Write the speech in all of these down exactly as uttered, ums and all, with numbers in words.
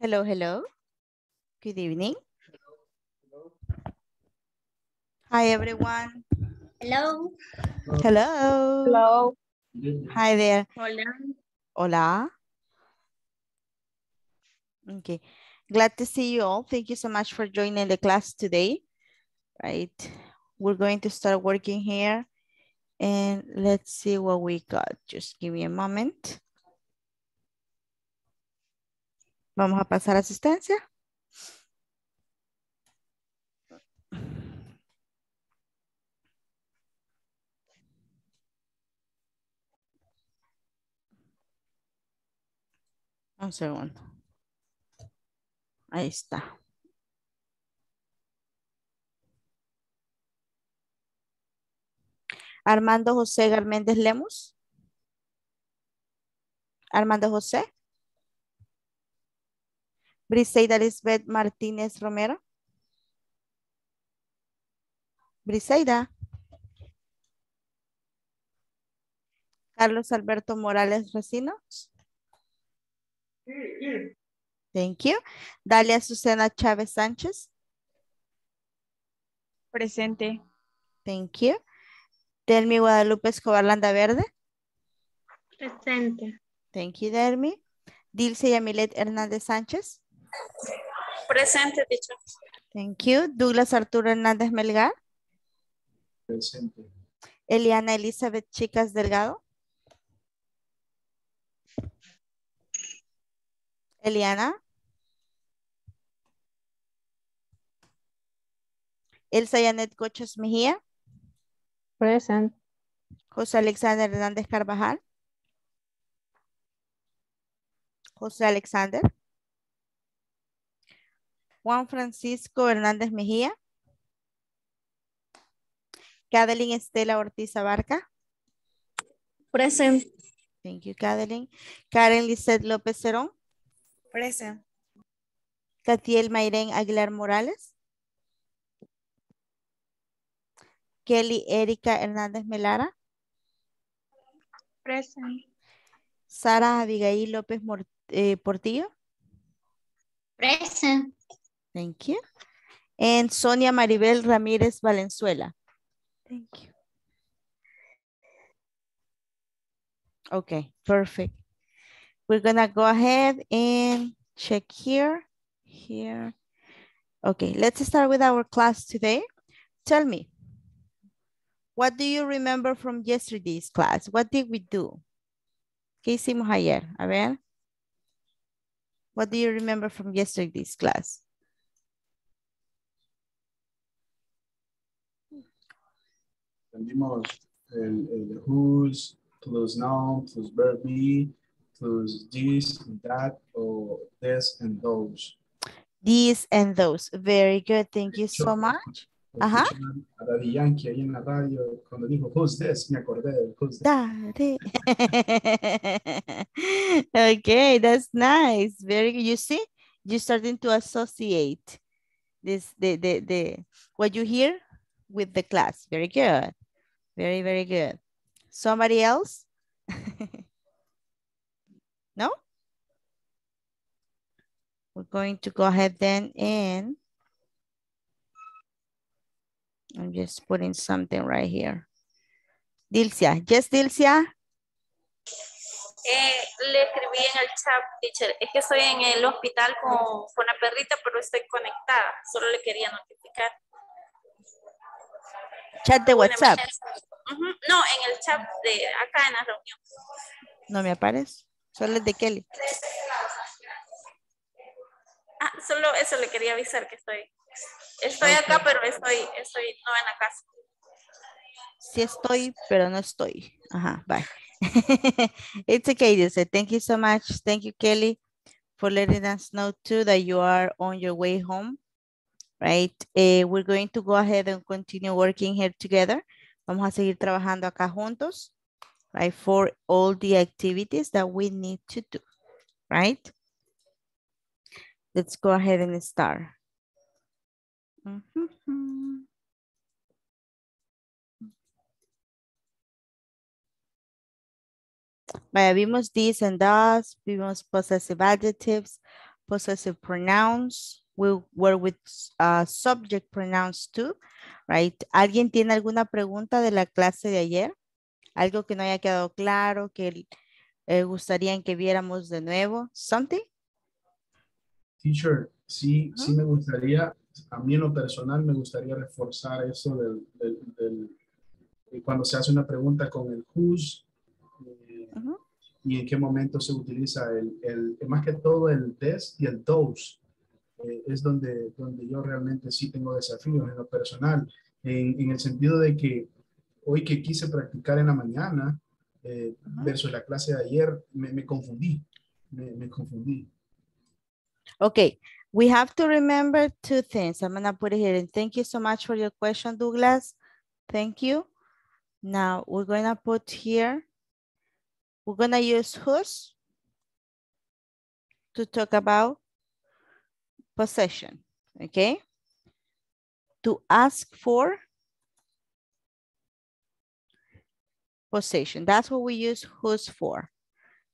Hello, hello. Good evening. Hello. Hello. Hi, everyone. Hello. Hello. Hello. Hi there. Hola. Hola. Okay. Glad to see you all. Thank you so much for joining the class today. Right. We're going to start working here. And let's see what we got. Just give me a moment. Vamos a pasar asistencia. Un segundo. Ahí está. Armando José Garméndez Lemos. Armando José. Briseida Elizabeth Martínez Romero. Briseida. Carlos Alberto Morales Resinos. Here, here. Thank you. Dalia Susana Chávez Sánchez. Presente. Thank you. Delmi Guadalupe Escobar Landa Verde. Presente. Thank you, Delmi. Dilce Yamilet Hernández Sánchez. Presente, teacher. Thank you. Douglas Arturo Hernández Melgar. Presente. Eliana Elizabeth Chicas Delgado. Eliana. Elsa Yanet Coches Mejía. Present. José Alexander Hernández Carvajal. José Alexander. Juan Francisco Hernández Mejía. Cathleen Estela Ortiz Abarca. Present. Thank you, Cathleen. Karen Lissette López Cerón. Present. Katiel Mayren Aguilar Morales. Kelly Erika Hernández Melara. Present. Sara Abigail López Portillo. Present. Thank you. And Sonia Maribel Ramirez Valenzuela. Thank you. Okay, perfect. We're gonna go ahead and check here, here. Okay, let's start with our class today. Tell me, what do you remember from yesterday's class? What did we do? ¿Qué hicimos ayer? A ver. What do you remember from yesterday's class? Aprendimos el, el who's, plus noun, plus verb be, plus this and that, or this and those. These and those. Very good. Thank you so much. Ajá. A Daddy Yankee ahí en la radio cuando dijo who's this, me acordé de who's this. Okay, that's nice. Very good. You see, you're starting to associate this the the the what you hear with the class. Very good. Very, very good. Somebody else? No? We're going to go ahead then and I'm just putting something right here. Dilcia. Yes, Dilcia. Eh, le escribí en el chat, teacher. Es que estoy en el hospital con, con la perrita, pero estoy conectada. Solo le quería notificar. ¿Chat de WhatsApp? Uh-huh. No, en el chat de acá en la reunión. No me aparece. Solo es de Kelly. Ah, solo eso le quería avisar que estoy. Estoy okay. Acá, pero estoy, estoy no en la casa. Sí estoy, pero no estoy. Ajá, bye. It's okay, Jose. Thank you so much. Thank you, Kelly, for letting us know too that you are on your way home. Right? Eh, we're going to go ahead and continue working here together. Vamos a seguir trabajando acá juntos. Right? For all the activities that we need to do. Right? Let's go ahead and start. Mm-hmm. Vaya, vimos these and those, vimos possessive adjectives, possessive pronouns. We work with uh, subject pronouns too, right? ¿Alguien tiene alguna pregunta de la clase de ayer? Algo que no haya quedado claro, que eh, gustarían que viéramos de nuevo. Something? Teacher, sí, uh-huh. sí me gustaría, a mí en lo personal me gustaría reforzar eso del, del, del, de cuando se hace una pregunta con el whose eh, uh-huh. y en qué momento se utiliza el, el, más que todo el des y el those. Eh, es donde, donde yo realmente sí tengo desafíos en lo personal, en, en el sentido de que hoy que quise practicar en la mañana eh, uh-huh. versus la clase de ayer, me, me confundí, me, me confundí. Okay, we have to remember two things. I'm going to put it here, and thank you so much for your question, Douglas. Thank you. Now we're going to put here, we're going to use whose to talk about possession, okay? To ask for possession. That's what we use who's for.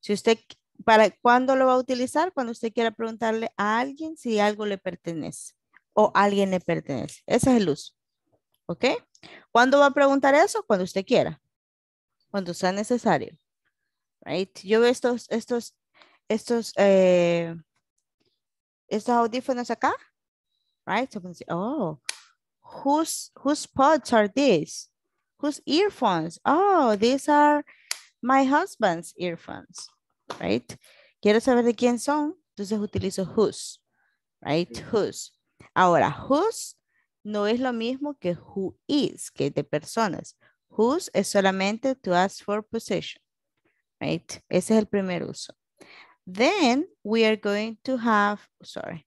Si usted, ¿para cuándo lo va a utilizar? Cuando usted quiera preguntarle a alguien si algo le pertenece o alguien le pertenece. Ese es el uso, ¿ok? ¿Cuándo va a preguntar eso? Cuando usted quiera, cuando sea necesario, right? Yo veo estos, estos, estos, eh, estos audífonos acá, right? So, oh, whose, whose pods are these? Whose earphones? Oh, these are my husband's earphones, right? Quiero saber de quién son, entonces utilizo whose, right? Sí. Whose. Ahora, whose no es lo mismo que who is, que de personas. Whose es solamente to ask for possession, right? Ese es el primer uso. Then we are going to have, sorry,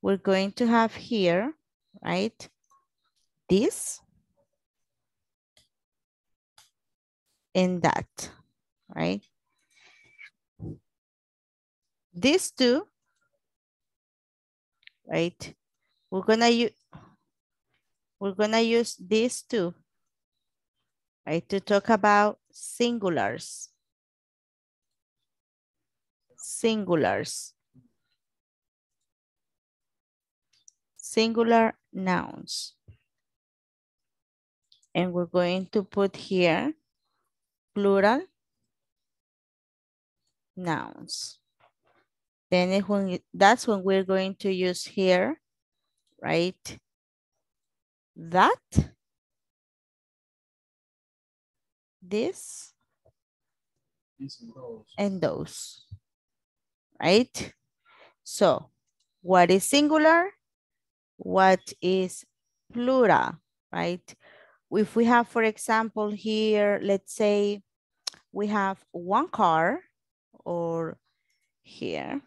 we're going to have here, right, this and that, right? These two, right? We're gonna use, we're gonna use these two, right, to talk about singulars. Singulars. Singular nouns. And we're going to put here plural nouns. Then it, when, that's when we're going to use here, right? That, this, and those. and those, right? So what is singular? What is plural, right? If we have, for example, here, let's say we have one car, or here,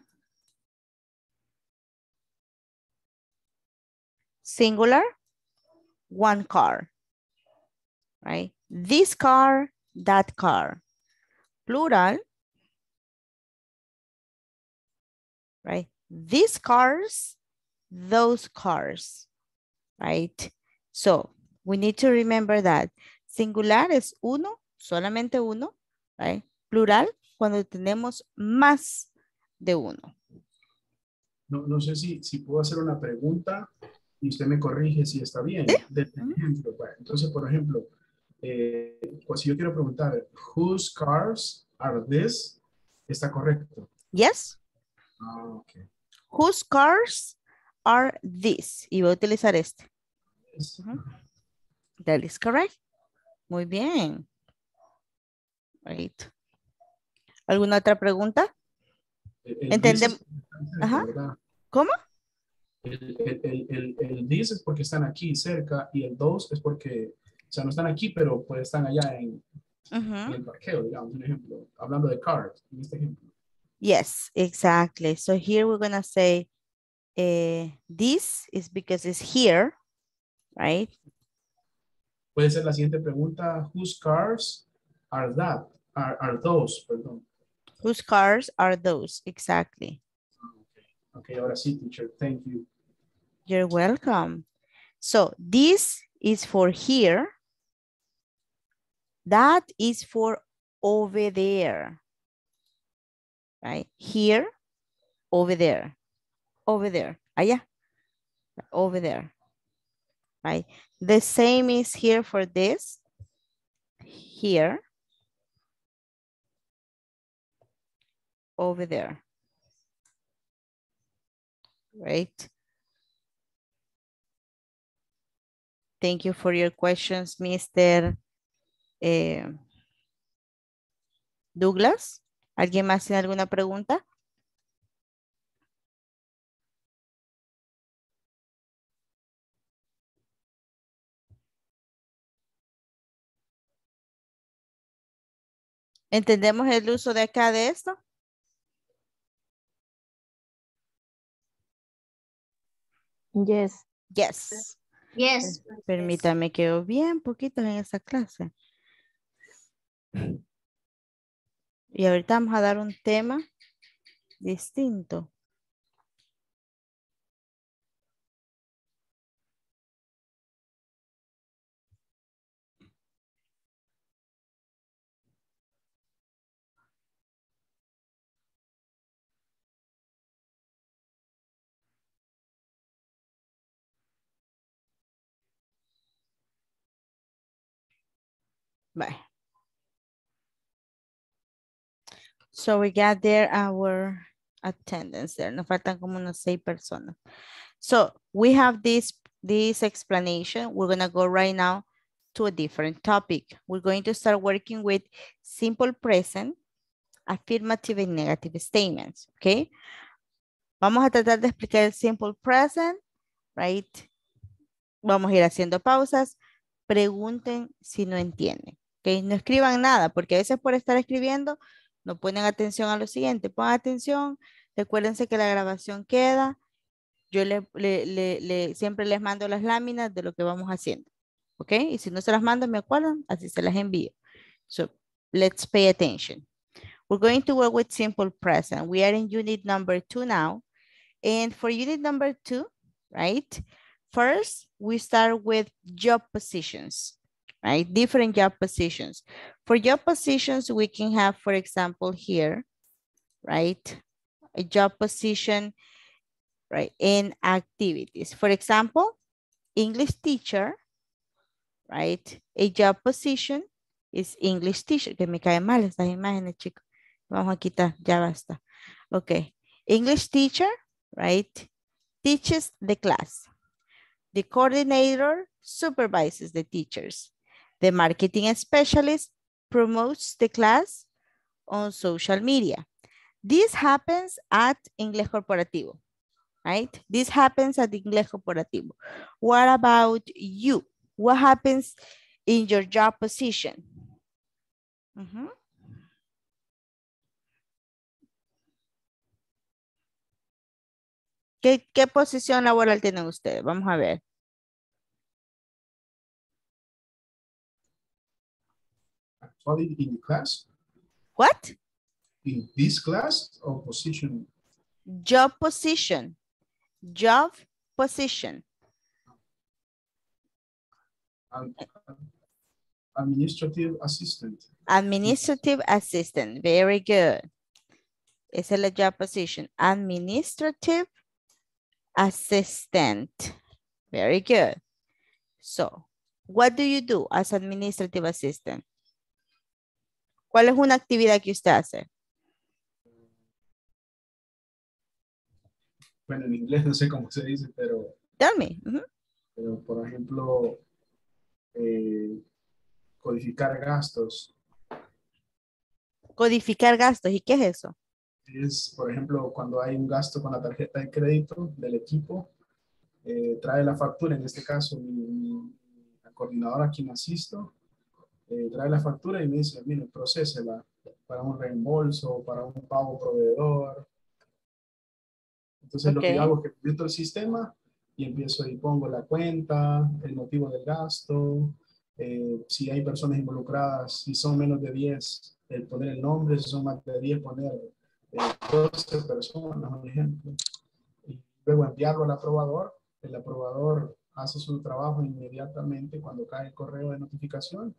singular, one car, right? This car, that car. Plural, right? These cars, those cars, right? So we need to remember that singular es uno, solamente uno, right? Plural, cuando tenemos más de uno. No, no sé si, si puedo hacer una pregunta y usted me corrige si está bien. ¿Sí? Del ejemplo, bueno, entonces, por ejemplo, eh, pues si yo quiero preguntar, whose cars are these? ¿Está correcto? Yes. Oh, okay. Whose cars are these? Y voy a utilizar este. Yes. Uh-huh. That is correct. Muy bien. Right. ¿Alguna otra pregunta? El, el Entendemos. Ajá. ¿Cómo? El, el, el, el this es porque están aquí cerca y el dos es porque, o sea, no están aquí, pero pues están allá en, uh-huh. en el parqueo, digamos, un ejemplo. Hablando de cars, en este ejemplo. Yes, exactly. So here we're going to say eh, this is because it's here, right? Puede ser la siguiente pregunta, whose cars are that? Are, are those, perdón. Whose cars are those, exactly. Okay, okay, ahora sí, teacher, thank you. You're welcome. So this is for here. That is for over there. Right? Here, over there. over there, allá, over there, right? The same is here for this, here, over there, right? Thank you for your questions, Mister Eh, Douglas. ¿Alguien más tiene alguna pregunta? ¿Entendemos el uso de acá de esto? Yes. Yes. Yes. Permítame, quedo bien poquito en esta clase. Y ahorita vamos a dar un tema distinto. Bye. So we got there our attendance there. Nos faltan como unas seis personas. So we have this, this explanation. We're going to go right now to a different topic. We're going to start working with simple present, affirmative and negative statements. Okay. Vamos a tratar de explicar el simple present, right? Vamos a ir haciendo pausas. Pregunten si no entienden. Okay. No escriban nada porque a veces por estar escribiendo no ponen atención a lo siguiente. Pongan atención. Recuérdense que la grabación queda. Yo le, le, le, le, siempre les mando las láminas de lo que vamos haciendo. ¿Ok? Y si no se las mando, me acuerdan. Así se las envío. So, let's pay attention. We're going to work with simple present. We are in unit number two now. And for unit number two, right? First, we start with job positions. Right? Different job positions. For job positions, we can have, for example, here, right? A job position, right? In activities. For example, English teacher, right? A job position is English teacher. Que me caen mal estas imágenes, chicos. Vamos a quitar, ya basta. Okay. English teacher, right? Teaches the class. The coordinator supervises the teachers. The marketing specialist promotes the class on social media. This happens at Inglés Corporativo, right? This happens at Inglés Corporativo. What about you? What happens in your job position? Mm-hmm. ¿Qué, ¿Qué posición laboral tienen ustedes? Vamos a ver. Actually, in the class. What? In this class or position? Job position. Job position. Ad administrative assistant. Administrative assistant. Very good. Esa es la job position. Administrative assistant. Very good. So, what do you do as administrative assistant? ¿Cuál es una actividad que usted hace? Bueno, en inglés no sé cómo se dice, pero... Tell me. Uh-huh. Pero, por ejemplo, eh, codificar gastos. Codificar gastos, ¿y qué es eso? Es, por ejemplo, cuando hay un gasto con la tarjeta de crédito del equipo, eh, trae la factura, en este caso, mi, mi, la coordinadora a quien asisto, Eh, trae la factura y me dice, mire, procésela para un reembolso, para un pago proveedor. Entonces, okay. Lo que hago es que entro al sistema y empiezo y pongo la cuenta, el motivo del gasto, eh, si hay personas involucradas, si son menos de diez, eh, poner el nombre, si son más de diez, poner eh, doce personas, por ejemplo. Y luego enviarlo al aprobador. El aprobador hace su trabajo inmediatamente cuando cae el correo de notificación.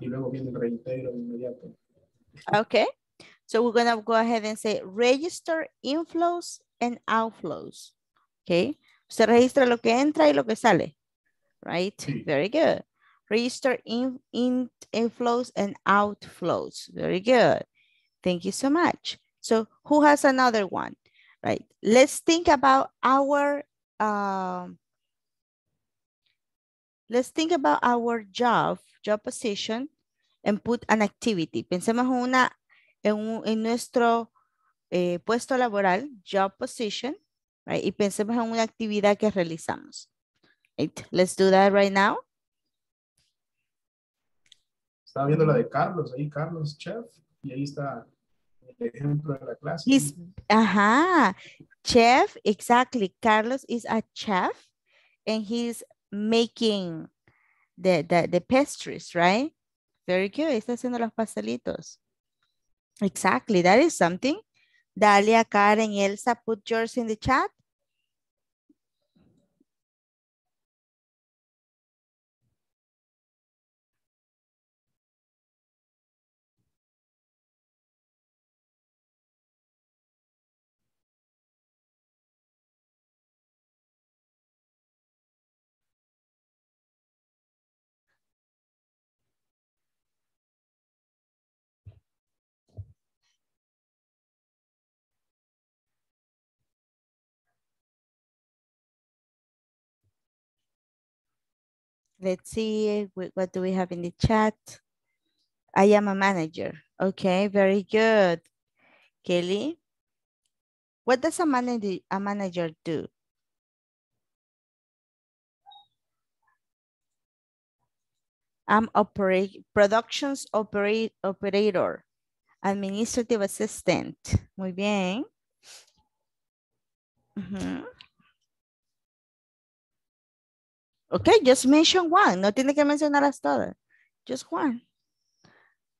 Y luego viene el reintegro de inmediato. Okay. So we're going to go ahead and say register inflows and outflows. Okay. Se registra lo que entra y lo que sale. Right? Very good. Register in, in inflows and outflows. Very good. Thank you so much. So who has another one? Right. Let's think about our um, let's think about our job, job position, and put an activity. Pensemos una, en, un, en nuestro eh, puesto laboral, job position, right? Y pensemos en una actividad que realizamos. Right. Let's do that right now. Estaba viendo la de Carlos, ahí Carlos, chef, y ahí está el ejemplo de la clase. He's, ajá, chef, exactly. Carlos is a chef, and he's making the, the, the pastries, right? Very good. Está haciendo los pastelitos. Exactly. That is something. Dalia, Karen, Elsa, put yours in the chat. Let's see, what do we have in the chat? I am a manager. Okay, very good. Kelly, what does a manager, a manager do? I'm operate, productions operate, operator, administrative assistant. Muy bien. Mm-hmm. Okay, just mention one. No tiene que mencionarlas todas. Just one.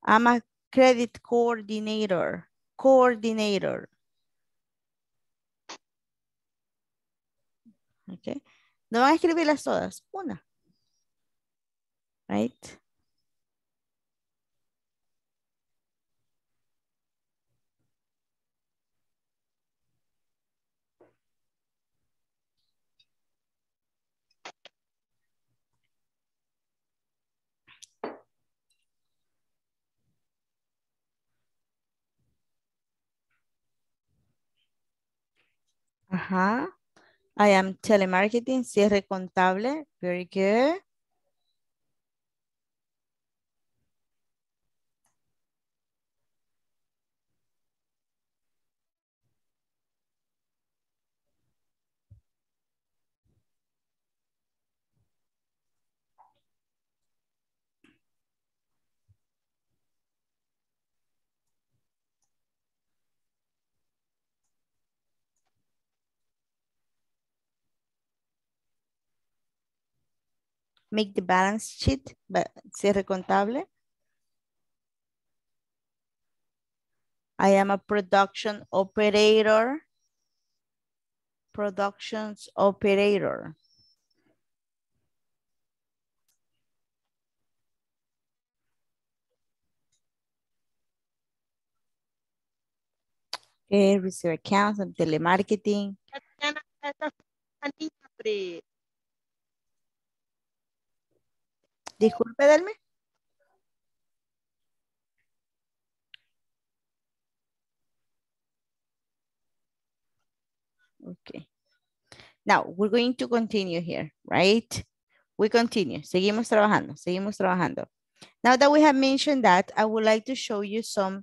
I'm a credit coordinator. Coordinator. Okay. No van a escribirlas todas. Una. Right. Ajá. I am telemarketing, cierre contable. Very good. Make the balance sheet, cierre contable. I am a production operator. Productions operator. Okay, receive accounts and telemarketing. Disculpe, Delmi. Okay. Now, we're going to continue here, right? We continue. Seguimos trabajando. Seguimos trabajando. Now that we have mentioned that, I would like to show you some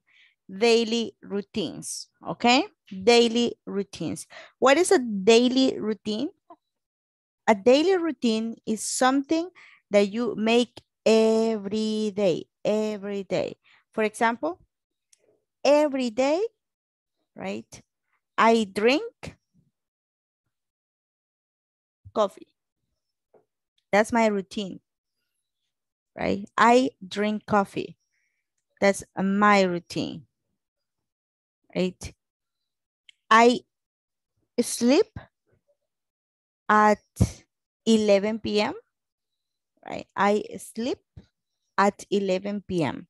daily routines, okay? Daily routines. What is a daily routine? A daily routine is something that you make every day, every day. For example, every day, right? I drink coffee. That's my routine, right? I drink coffee. That's my routine, right? I sleep at eleven p m Right. I sleep at eleven p m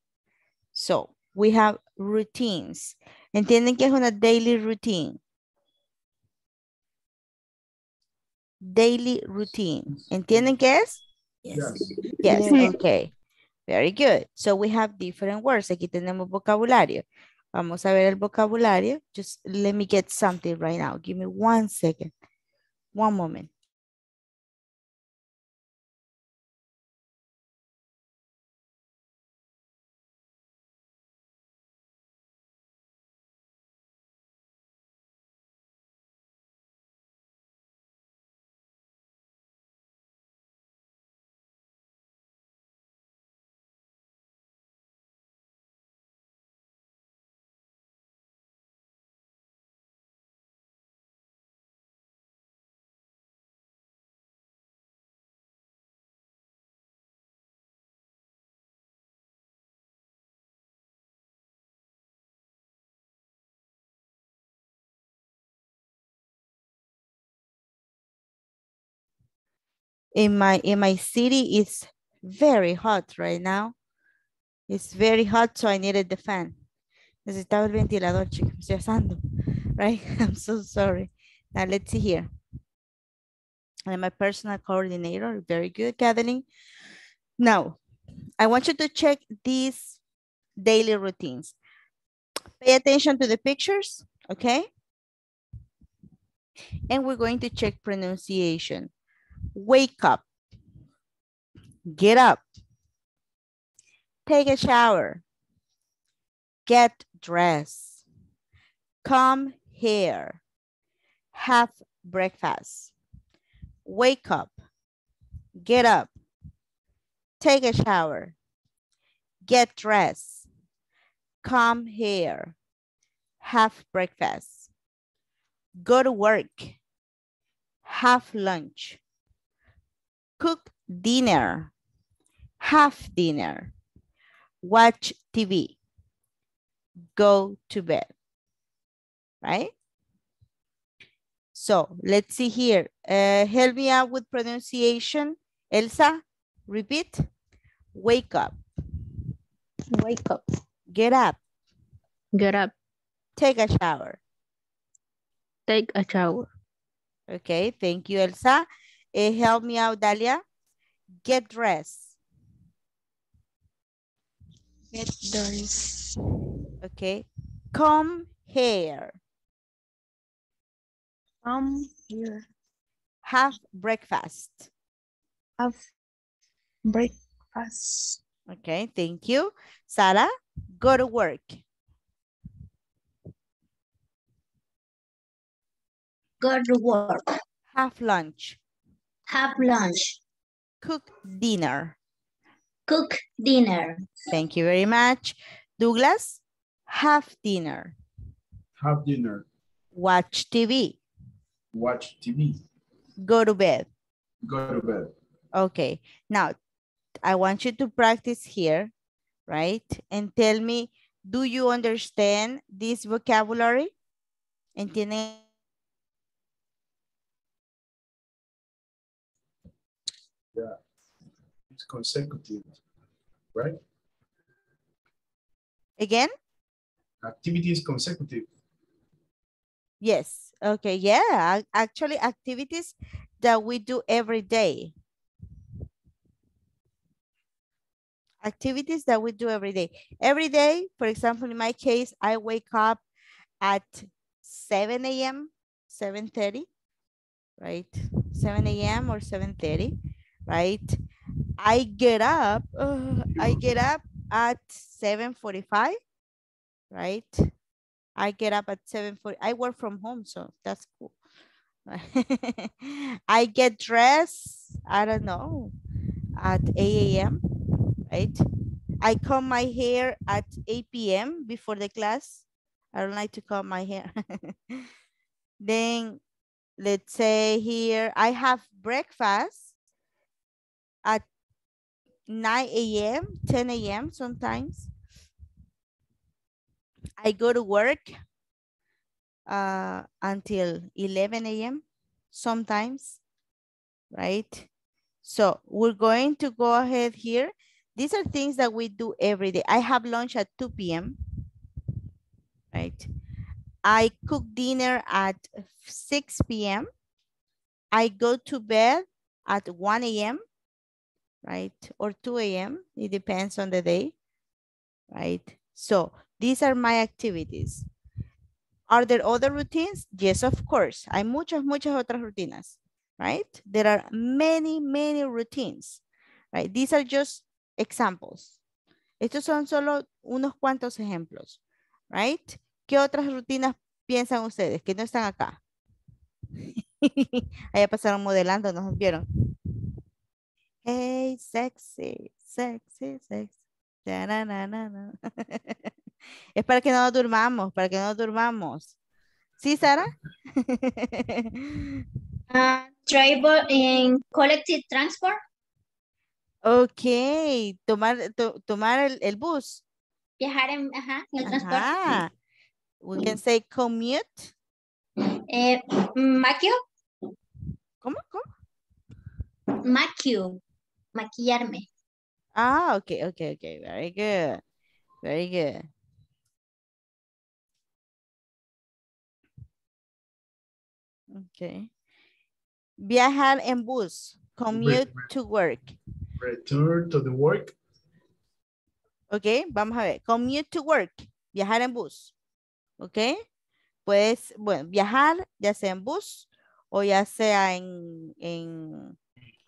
So we have routines. ¿Entienden que es una daily routine? daily routine. ¿Entienden qué es? Yes. Yes, yes. Okay. Very good. So we have different words. Aquí tenemos vocabulario. Vamos a ver el vocabulario. Just let me get something right now. Give me one second. One moment. In my in my city, it's very hot right now. It's very hot, so I needed the fan. Necesitaba el ventilador, chicos. Me estoy asando, right? I'm so sorry. Now let's see here. I'm a personal coordinator. Very good, Kathleen. Now, I want you to check these daily routines. Pay attention to the pictures, okay? And we're going to check pronunciation. Wake up, get up, take a shower, get dressed, come here, have breakfast, wake up, get up, take a shower, get dressed, come here, have breakfast, go to work, have lunch, cook dinner, have dinner, watch T V, go to bed, right? So let's see here. Uh, help me out with pronunciation. Elsa, repeat. Wake up. Wake up. Get up. Get up. Take a shower. Take a shower. Okay, thank you, Elsa. Uh, help me out, Dalia. Get dressed. Get dressed. Okay. Come here. Come here. Have breakfast. Have breakfast. Okay, thank you. Sara, go to work. Go to work. Have lunch. Have lunch. Cook dinner. Cook dinner. Thank you very much. Douglas, have dinner. Have dinner. Watch T V. Watch T V. Go to bed. Go to bed. Okay. Now, I want you to practice here, right? And tell me, do you understand this vocabulary? ¿Entienden? Yeah. It's consecutive, right? Again? Activity is consecutive. Yes. Okay. Yeah. Actually, activities that we do every day. Activities that we do every day. Every day, for example, in my case, I wake up at seven A M, seven thirty, right? seven A M or seven thirty. Right, I get up, uh, I get up at seven forty-five, right? I get up at seven forty, I work from home, so that's cool. I get dressed, I don't know, at eight A M, right? I comb my hair at eight P M before the class. I don't like to comb my hair. Then, let's say here, I have breakfast at nine A M, ten A M sometimes. I go to work uh, until eleven A M sometimes, right? So we're going to go ahead here. These are things that we do every day. I have lunch at two P M, right? I cook dinner at six P M, I go to bed at one A M, right? Or two A M, it depends on the day, right? So these are my activities. Are there other routines? Yes, of course. Hay muchas, muchas otras rutinas, right? There are many, many routines, right? These are just examples. Estos son solo unos cuantos ejemplos, right? ¿Qué otras rutinas piensan ustedes que no están acá? Allá pasaron modelando, nos vieron. Hey, sexy, sexy, sexy. Da, na, na, na, na. Es para que no nos durmamos, para que no nos durmamos. ¿Sí, Sara? uh, travel in collective transport. Ok, tomar, to, tomar el, el bus. Viajar en, ajá, en el transporte. Ajá. We can say commute. Eh, maquio. ¿Cómo? ¿Cómo? Maquio. Maquillarme. Ah, okay, okay, okay. Very good. Very good. Okay. Viajar en bus. Commute Re to work. Return to the work. Okay, vamos a ver. Commute to work. Viajar en bus. Okay. Pues, bueno, viajar, ya sea en bus o ya sea en, en,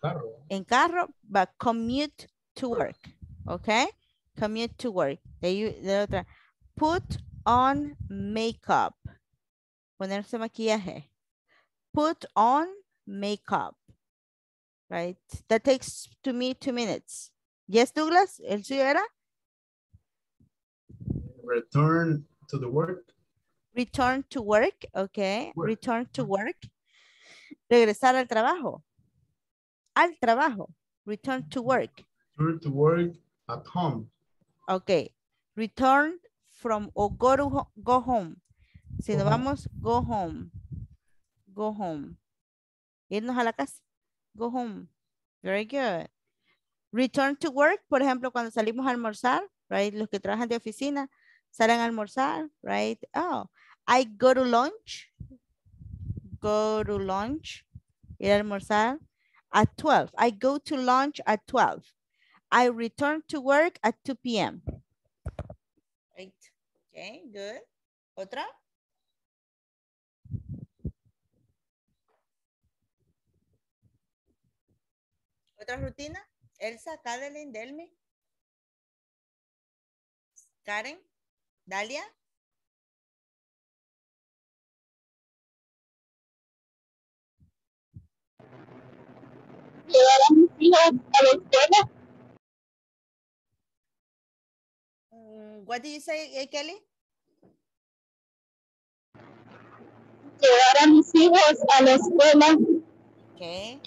carro. en carro, but commute to work, okay? Commute to work. De, de otra. Put on makeup. Ponerse maquillaje. Put on makeup, right? That takes to me two minutes. Yes, Douglas, ¿el suyo era? Return to the work. Return to work, okay. Work. Return to work. Regresar al trabajo. Al trabajo. Return to work. Return to work at home. Okay. Return from or go to go home. Si nos vamos, go home. Go home. Irnos a la casa. Go home. Very good. Return to work, por ejemplo, cuando salimos a almorzar, right? Los que trabajan de oficina salen a almorzar, right? Oh, I go to lunch. Go to lunch. Ir a almorzar at twelve. I go to lunch at twelve. I return to work at two P M Right. Okay, good. Otra. Otra rutina. Elsa, Kathleen, Delmi. Karen, Dalia. ¿Llevar a mis hijos a la escuela? What did you say, Kelly? Llevar a mis hijos a la escuela. Okay.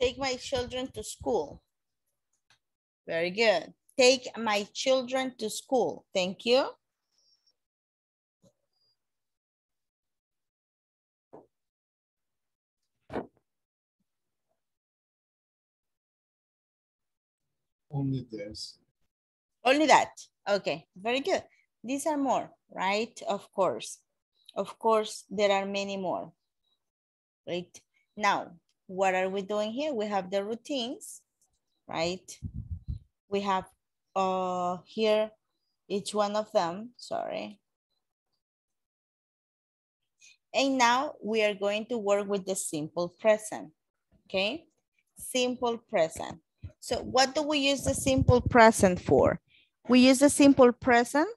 Take my children to school. Very good. Take my children to school. Thank you. Only this. Only that. Okay, very good. These are more, right? Of course. Of course, there are many more. Right? Now, what are we doing here? We have the routines, right? We have uh, here each one of them, sorry. And now we are going to work with the simple present, okay? Simple present. So what do we use the simple present for? We use the simple present,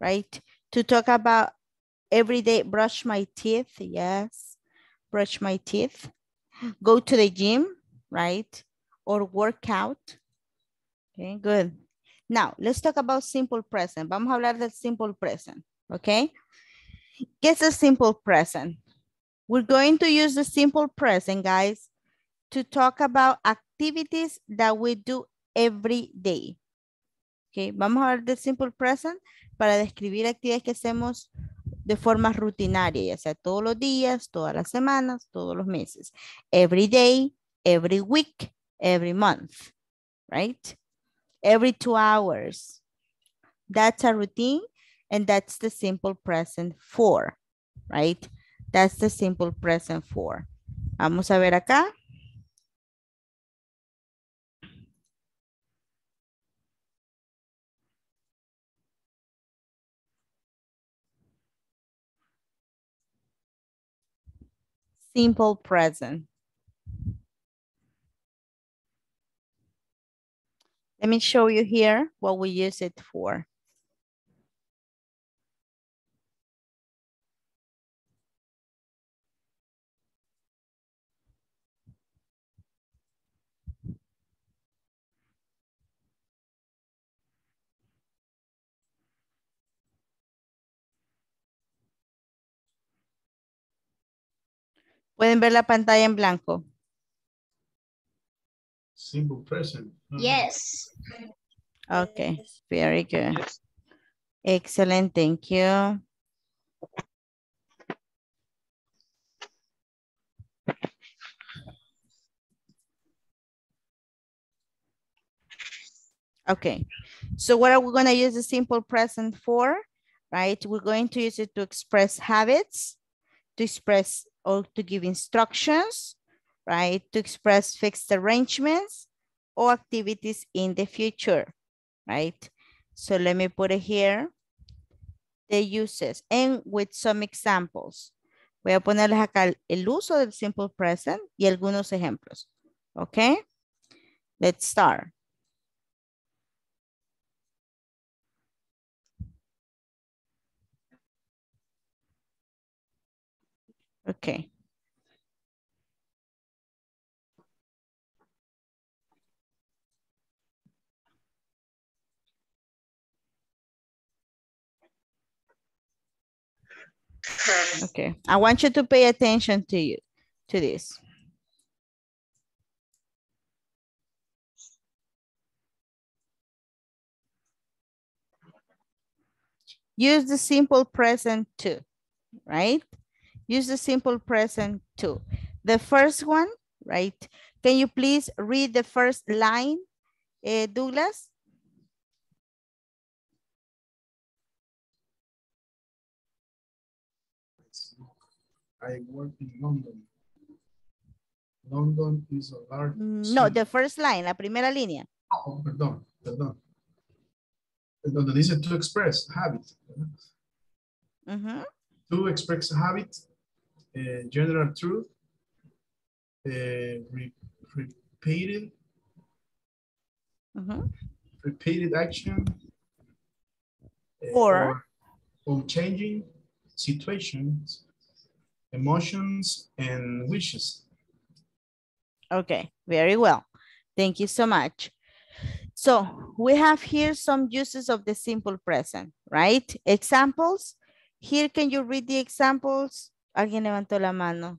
right? To talk about every day, brush my teeth, yes. Brush my teeth. Go to the gym, right? Or work out. Okay, good. Now, let's talk about simple present. Vamos a hablar del simple present, okay? Guess the simple present. We're going to use the simple present, guys, to talk about activities that we do every day. Okay, vamos a hablar del simple present para describir actividades que hacemos de forma rutinaria, ya sea todos los días, todas las semanas, todos los meses. Every day, every week, every month, right? Every two hours. That's a routine and that's the simple present for, right? That's the simple present for. Vamos a ver acá. Simple present. Let me show you here what we use it for. ¿Pueden ver la pantalla en blanco? Simple present. No. Yes. Okay, very good. Yes. Excellent, thank you. Okay, so what are we going to use the simple present for, right? We're going to use it to express habits, to express or to give instructions, right? To express fixed arrangements or activities in the future, right? So let me put it here, the uses, and with some examples. Voy a ponerles acá el uso del simple present y algunos ejemplos, okay? Let's start. Okay. Okay. I want you to pay attention to you to this. Use the simple present to, right? Use the simple present to. The first one, right? Can you please read the first line, uh, Douglas? I work in London. London is a large city. No, the first line, la primera línea. Oh, perdón, perdón. Perdón, dice to express habit. Uh-huh. To express habit. Uh, general truth, uh, re repeated, uh-huh. repeated action, uh, or, or changing situations, emotions, and wishes. Okay, very well. Thank you so much. So we have here some uses of the simple present, right? Examples. Here, can you read the examples? Alguien levantó la mano.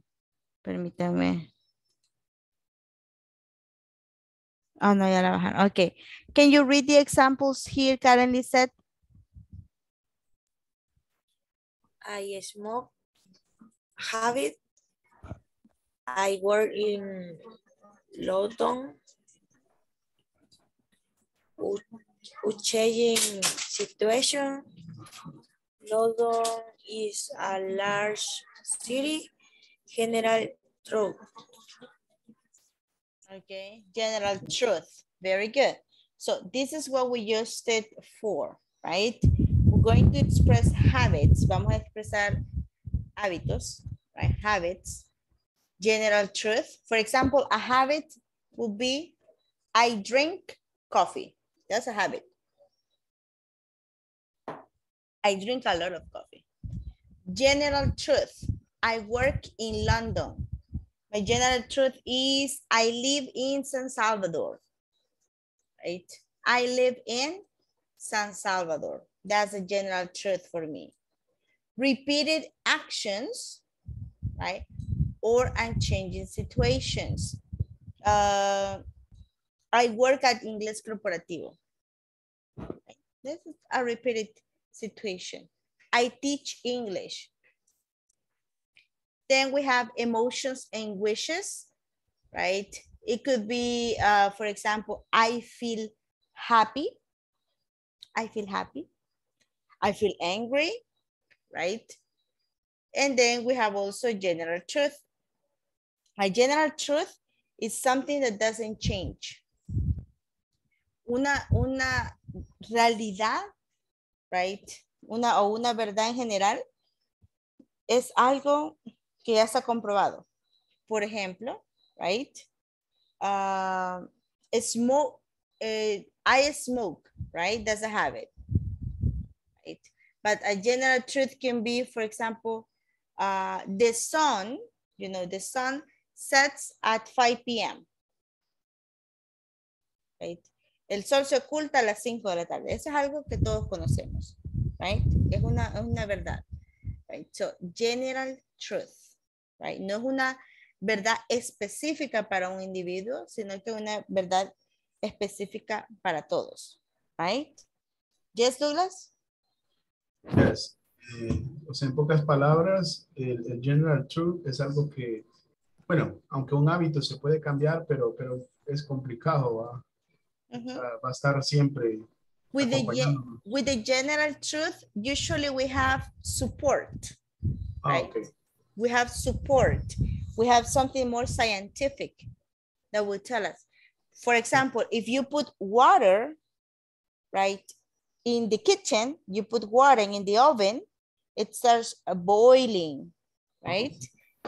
Permítame. Oh, no, ya la bajaron. Okay. Can you read the examples here, Karen Lissette? I smoke habit. I work in London. Changing situation. London is a large city. General truth. Okay, general truth. Very good. So this is what we used it for, right? We're going to express habits. Vamos a expresar hábitos, right? Habits. General truth. For example, a habit would be, I drink coffee. That's a habit. I drink a lot of coffee. General truth, I work in London. My general truth is I live in San Salvador, right? I live in San Salvador. That's a general truth for me. Repeated actions, right? Or unchanging situations. Uh, I work at Inglés Corporativo. Right? This is a repeated situation. I teach English. Then we have emotions and wishes, right? It could be, uh, for example, I feel happy. I feel happy. I feel angry, right? And then we have also general truth. A general truth is something that doesn't change. Una, una realidad, right? Una o una verdad en general es algo que ya está comprobado. Por ejemplo, right? Uh, smoke, uh, I smoke, right? That's a habit, right? But a general truth can be, for example, uh, the sun, you know, the sun sets at five P M Right? El sol se oculta a las cinco de la tarde. Eso es algo que todos conocemos, right? Es una, es una verdad, right? So, general truth, right? No es una verdad específica para un individuo, sino que una verdad específica para todos, right? Yes, Douglas? Yes. Eh, o sea, en pocas palabras, el, el general truth es algo que, bueno, aunque un hábito se puede cambiar, pero, pero es complicado, ¿va? Uh-huh. va, va a estar siempre with the, with the general truth, usually we have support, ah, right? Okay. We have support. We have something more scientific that will tell us. For example, if you put water, right, in the kitchen, you put water in the oven, it starts boiling, right?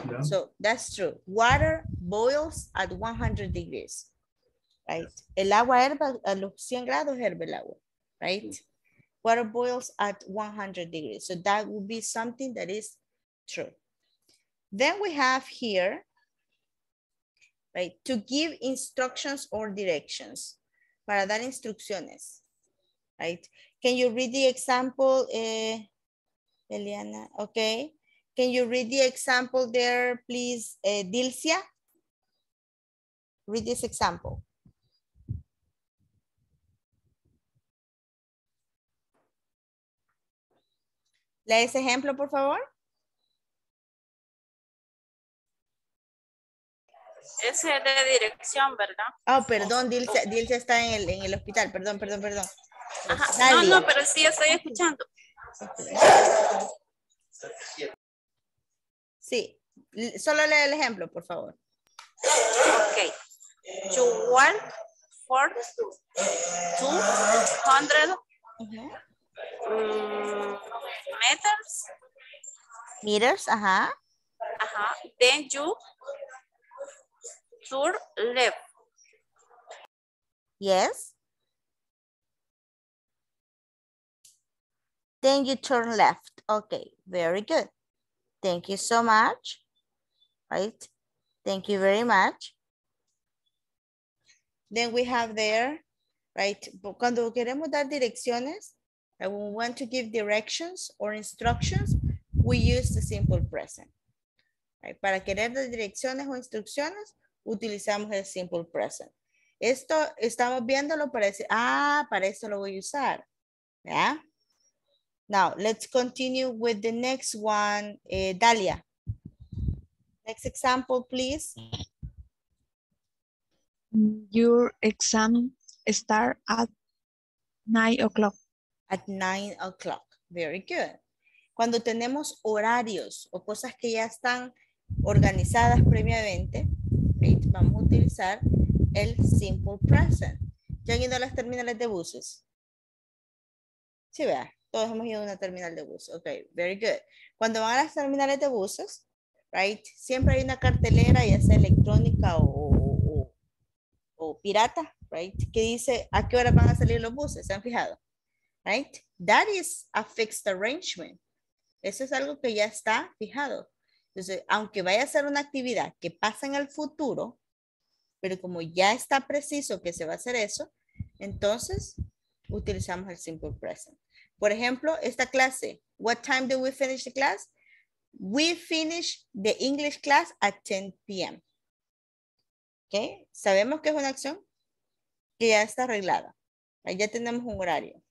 Yeah. So that's true. Water boils at one hundred degrees, right? El agua hierve a los cien grados, hierve el agua, right? Water boils at one hundred degrees. So that would be something that is true. Then we have here, right, to give instructions or directions. Para dar instrucciones, right? Can you read the example, eh, Eliana? Okay. Can you read the example there, please, eh, Dilcia? Read this example. Lea ese ejemplo, por favor. Ese es de dirección, ¿verdad? Oh, perdón, Dilce, Dilce está en el, en el hospital. Perdón, perdón, perdón. Ajá. No, no, pero sí estoy escuchando. Sí, solo lee el ejemplo, por favor. Ok. To walk for two hundred uh-huh. um, meters. Meters, ajá. Ajá. Then you turn left. Yes. Then you turn left. Okay, very good. Thank you so much. Right? Thank you very much. Then we have there, right? Cuando queremos dar direcciones, and we want to give directions or instructions, we use the simple present. Right? Para querer dar direcciones o instrucciones, utilizamos el simple present. Esto estamos viéndolo para decir, ah, para eso lo voy a usar. ¿Ya? Now, let's continue with the next one, eh, Dalia. Next example, please. Your exam starts at nine o'clock. At nine o'clock. Very good. Cuando tenemos horarios o cosas que ya están organizadas previamente, vamos a utilizar el simple present. ¿Ya han ido a las terminales de buses? Sí, vea. Todos hemos ido a una terminal de buses. Ok, very good. Cuando van a las terminales de buses, right, siempre hay una cartelera, ya sea electrónica o, o, o pirata, right, que dice a qué hora van a salir los buses. ¿Se han fijado? Right? That is a fixed arrangement. Eso es algo que ya está fijado. Entonces, aunque vaya a ser una actividad que pasa en el futuro, pero como ya está preciso que se va a hacer eso, entonces utilizamos el simple present. Por ejemplo, esta clase, what time do we finish the class? We finish the English class at ten P M ¿Ok? Sabemos que es una acción que ya está arreglada. Ya tenemos un horario.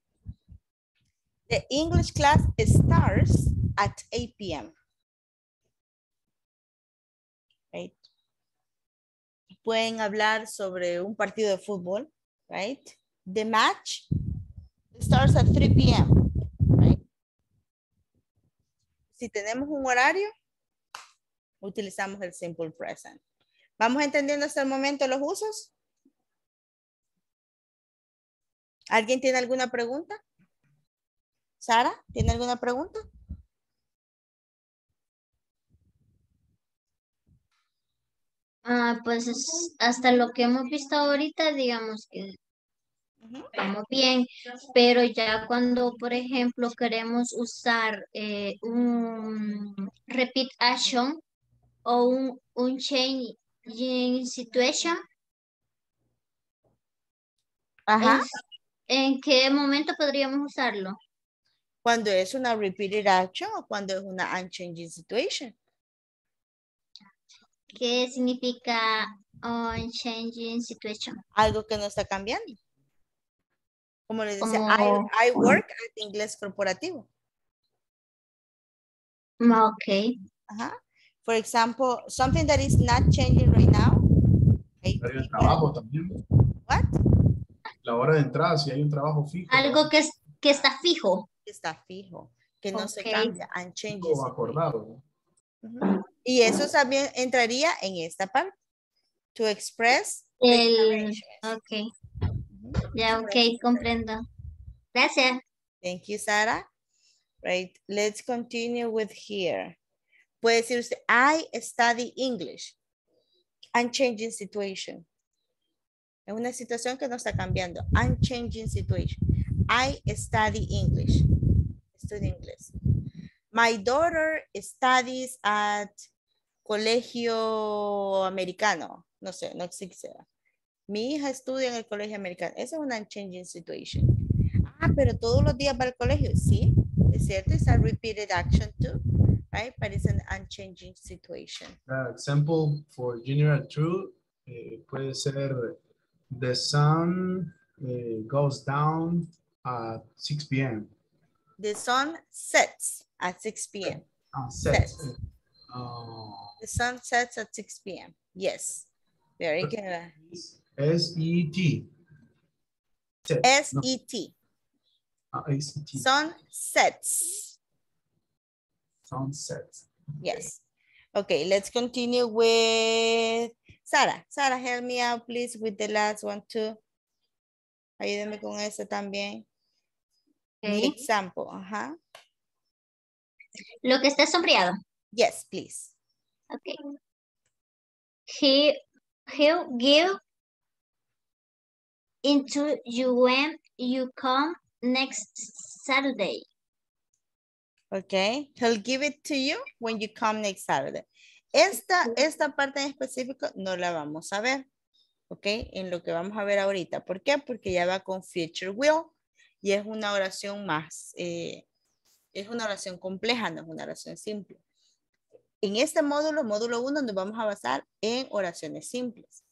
The English class starts at eight P M Right. Pueden hablar sobre un partido de fútbol, right? The match starts at three P M Right? si tenemos un horario, utilizamos el simple present. ¿Vamos entendiendo hasta el momento los usos? ¿Alguien tiene alguna pregunta? ¿Sara, tiene alguna pregunta? Ah, pues es hasta lo que hemos visto ahorita, digamos que uh-huh. estamos bien, pero ya cuando, por ejemplo, queremos usar eh, un repeat action o un, un change in situation, ajá. Es, ¿en qué momento podríamos usarlo? Cuando es una repeated action o cuando es una unchanging situation. ¿Qué significa unchanging situation? Algo que no está cambiando. Como les decía, oh. I, I work at Inglés Corporativo. Ok. Ajá. For example, something that is not changing right now. Okay. Pero el trabajo también. What? La hora de entrada, si hay un trabajo fijo. Algo que, es, que está fijo. Que está fijo, que no okay. se cambia. Unchanging. Acordado. Uh-huh. Y eso también entraría en esta parte. To express. El, ok. Ya, yeah, ok, comprendo. Gracias. Thank you, Sara. Right, let's continue with here. Puede decir usted, I study English. Unchanging situation. Es una situación que no está cambiando. Unchanging situation. I study English. Estudio inglés. My daughter studies at Colegio Americano. No sé, no existe. Mi hija estudia en el Colegio Americano. Esa es una unchanging situation. Ah, pero todos los días va al colegio. Sí, es cierto. Es a repeated action too, right? But it's an unchanging situation. Uh, example for general truth eh, puede ser the sun eh, goes down at six p m The sun sets at six p m Uh, sets. sets. Uh, the sun sets at six p m Yes. Very good. S E T. S E T. S E T. Sun sets. Sun sets. Yes. Okay, let's continue with Sara. Sara, help me out, please, with the last one, too. Ayúdame con eso también. Okay. Example. Ajá. Uh-huh. Lo que está sombreado. Yes, please. Okay. He, he'll give into you when you come next Saturday. Okay. He'll give it to you when you come next Saturday. Esta, esta parte en específico no la vamos a ver. Okay. En lo que vamos a ver ahorita. ¿Por qué? Porque ya va con future will y es una oración más... Eh, Es una oración compleja, no es una oración simple. En este módulo, módulo uno, nos vamos a basar en oraciones simples.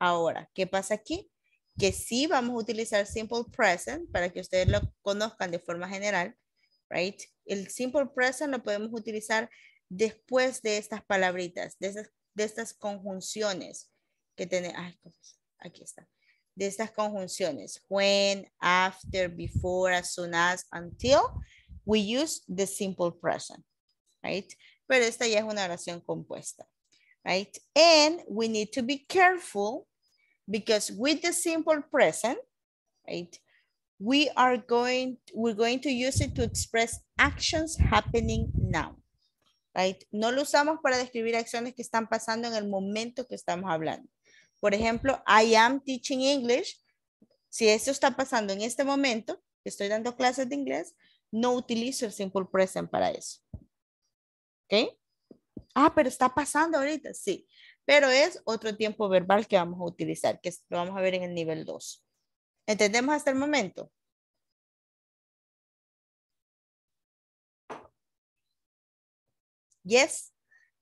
Ahora, ¿qué pasa aquí? Que sí vamos a utilizar simple present para que ustedes lo conozcan de forma general, right? El simple present lo podemos utilizar después de estas palabritas, de, esas, de estas conjunciones que tenemos. Ay, aquí está. De estas conjunciones. When, after, before, as soon as, until... We use the simple present, right? Pero esta ya es una oración compuesta, right? And we need to be careful because with the simple present, right? We are going, we're going to use it to express actions happening now, right? No lo usamos para describir acciones que están pasando en el momento que estamos hablando. Por ejemplo, I am teaching English. Si eso está pasando en este momento, estoy dando clases de inglés, no utilizo el simple present para eso. ¿Ok? Ah, pero está pasando ahorita. Sí. Pero es otro tiempo verbal que vamos a utilizar, que lo vamos a ver en el nivel dos. ¿Entendemos hasta el momento? Yes.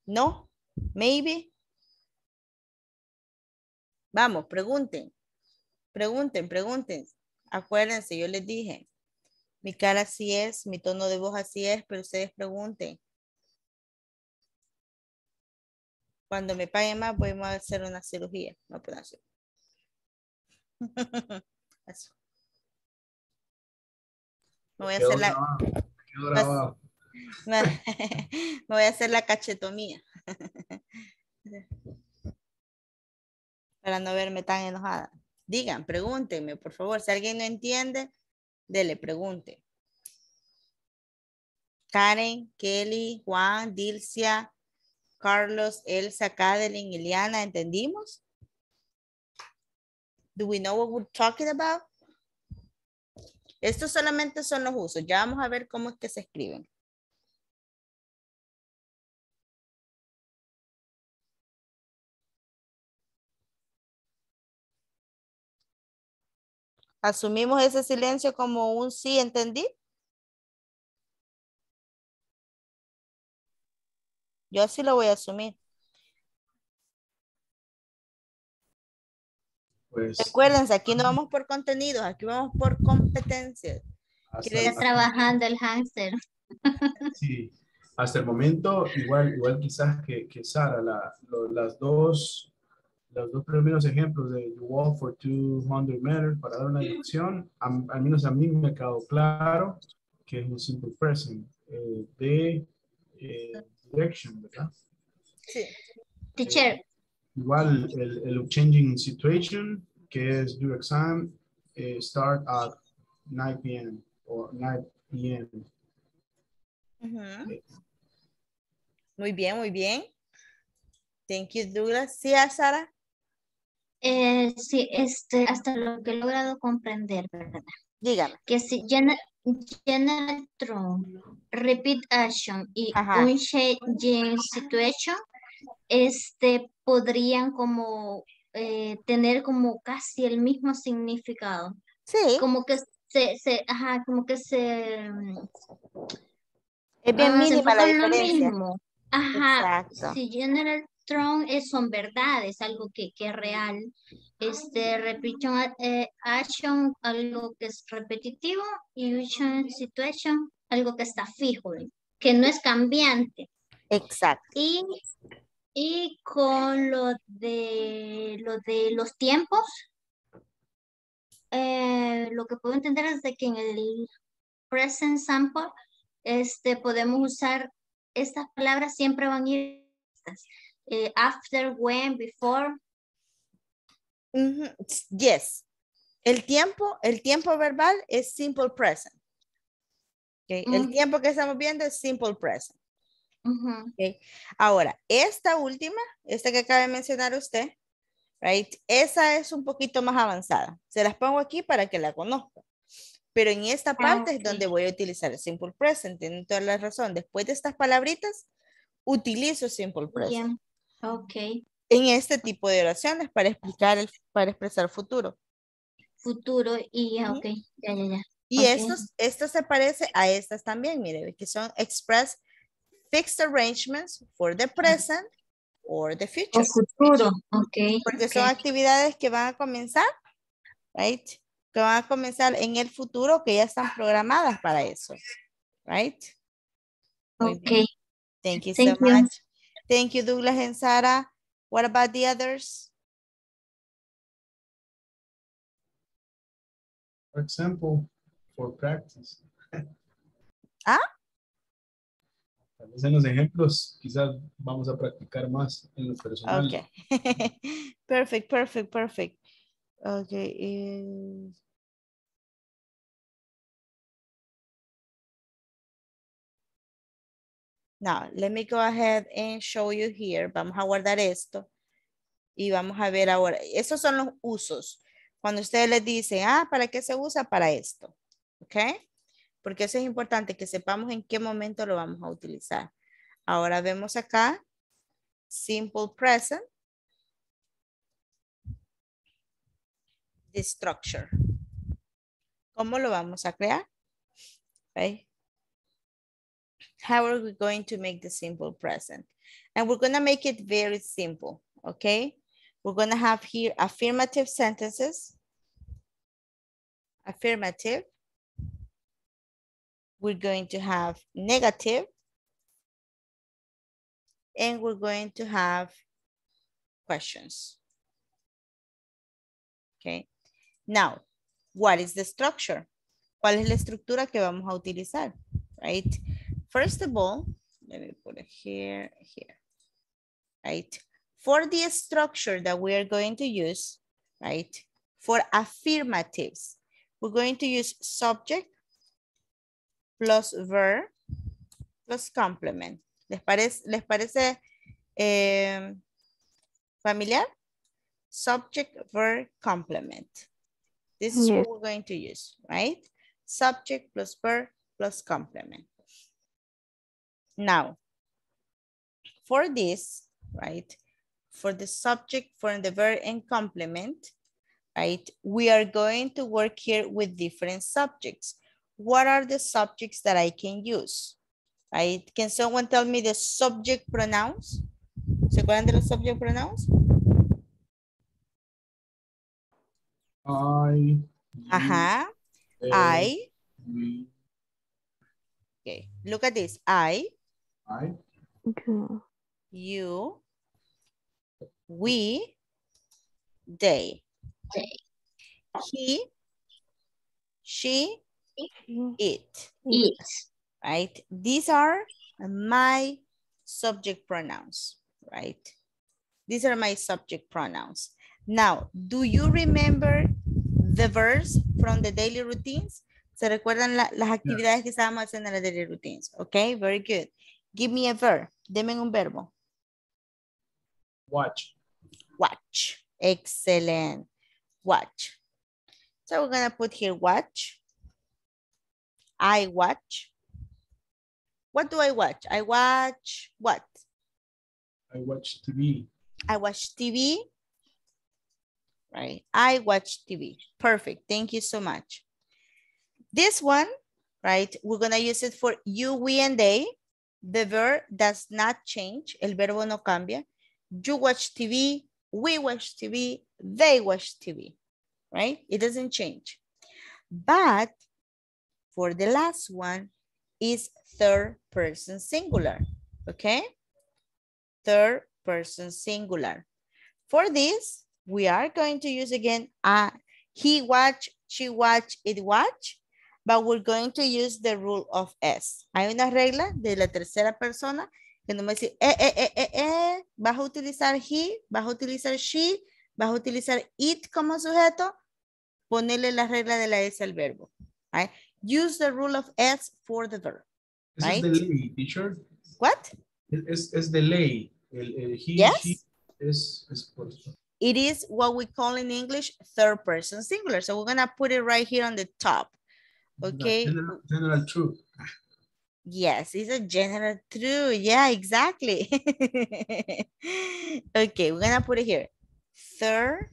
No. Maybe. Vamos, pregunten. Pregunten, pregunten. Acuérdense, yo les dije. Mi cara así es, mi tono de voz así es, pero ustedes pregunten. Cuando me paguen más, voy a hacer una cirugía. No puedo hacer. Eso. Me voy a hacer la... Me voy a hacer la cachetomía. Para no verme tan enojada. Digan, pregúntenme, por favor. Si alguien no entiende, dele, pregunte. Karen, Kelly, Juan, Dilcia, Carlos, Elsa, Kathleen, Eliana, ¿entendimos? Do we know what we're talking about? Estos solamente son los usos. Ya vamos a ver cómo es que se escriben. Asumimos ese silencio como un sí, ¿entendí? Yo así lo voy a asumir. Pues, recuérdense, aquí no vamos por contenidos, aquí vamos por competencias. Está trabajando el hámster. Sí, hasta el momento, igual, igual quizás que, que Sara, la, lo, las dos... los dos primeros ejemplos de walk for two hundred meters para dar una dirección, a, al menos a mí me quedó claro que es un simple present eh, de eh, direction, ¿verdad? Sí. Teacher. Eh, igual el, el changing situation, que es do exam, eh, start at nine p m o nine p m Uh-huh. eh. Muy bien, muy bien. Thank you, Douglas. Sí, Sara. Eh, sí, este, hasta lo que he logrado comprender, ¿verdad? Dígame. Que si general trump, repeat action y ajá, un changing situation, este, podrían como eh, tener como casi el mismo significado. Sí. Como que se, se ajá, como que se... Es bien ah, mínima la diferencia. Lo mismo. Ajá. Exacto. Si general Trump son verdades, algo que, que es real. Este, repetition, eh, action, algo que es repetitivo. Y situation, algo que está fijo, que no es cambiante. Exacto. Y, y con lo de, lo de los tiempos, eh, lo que puedo entender es de que en el present sample este, podemos usar estas palabras, siempre van a ir Eh, after, when, before. Mm-hmm. Yes. El tiempo, el tiempo verbal es simple present. Okay. Mm-hmm. El tiempo que estamos viendo es simple present. Mm-hmm. Okay. Ahora, esta última, esta que acaba de mencionar usted, right, esa es un poquito más avanzada. Se las pongo aquí para que la conozca. Pero en esta parte okay, es donde voy a utilizar el simple present. Tienen toda la razón. Después de estas palabritas, utilizo simple present. Yeah. Okay. En este tipo de oraciones para explicar, el, para expresar futuro. Futuro y, uh-huh, ok, ya, ya, ya. Y okay, estos, esto se parece a estas también, mire, que son express fixed arrangements for the present or the future. O futuro, ok. Porque okay, son actividades que van a comenzar, right? Que van a comenzar en el futuro, que ya están programadas para eso, right? Muy ok. Bien. Thank you Thank so you. much. Thank you, Douglas and Sara. What about the others? For example, for practice. ¿Ah? Tal vez en los ejemplos, quizás vamos a practicar más en lo personal. Okay. Perfect, perfect, perfect. Okay. And... Now, let me go ahead and show you here. Vamos a guardar esto y vamos a ver ahora. Esos son los usos. Cuando ustedes les dicen, ah, ¿para qué se usa? Para esto. ¿Ok? Porque eso es importante, que sepamos en qué momento lo vamos a utilizar. Ahora vemos acá, simple present. The structure. ¿Cómo lo vamos a crear? ¿Ok? How are we going to make the simple present? And we're going to make it very simple, okay? We're going to have here affirmative sentences. Affirmative. We're going to have negative. And we're going to have questions. Okay. Now, what is the structure? ¿Cuál es la estructura que vamos a utilizar? Right? First of all, let me put it here, here, right? For the structure that we are going to use, right? For affirmatives, we're going to use subject plus verb plus complement. ¿Les parece, les parece eh, familiar? Subject, verb, complement. This is yes. what we're going to use, right? Subject plus verb plus complement. Now, for this, right? For the subject, for the verb and complement, right? We are going to work here with different subjects. What are the subjects that I can use? Right? Can someone tell me the subject pronouns? ¿Se acuerdan de los subject pronouns? I. Ajá. Uh -huh. I. Me. Okay. Look at this. I. I. Okay. You. We. They. They. He. She. It. It. Right? These are my subject pronouns, right? These are my subject pronouns. Now, do you remember the verse from the daily routines? ¿Se recuerdan la, las actividades que estábamos haciendo en las daily routines? Okay, very good. Give me a verb. Deme un verbo. Watch. Watch. Excellent. Watch. So we're going to put here watch. I watch. What do I watch? I watch what? I watch T V. I watch T V. Right. I watch T V. Perfect. Thank you so much. This one, right, we're going to use it for you, we, and they. The verb does not change. El verbo no cambia. You watch T V. We watch T V. They watch T V. Right? It doesn't change. But for the last one is third person singular, okay? Third person singular. For this, we are going to use again, uh, he watch, she watch, it watch, but we're going to use the rule of S. Hay una regla de la tercera persona que no me dice, eh, eh, eh, eh, eh, vas a utilizar he, vas a utilizar she, vas a utilizar it como sujeto, ponerle la regla de la S al verbo, right? Use the rule of S for the verb. This right? Is the ley, teacher. What? It's, it's the ley. Yes. He is, is it is what we call in English third person singular. So we're going to put it right here on the top. Okay. General, general truth. Yes, it's a general truth. Yeah, exactly. Okay, we're going to put it here. Third.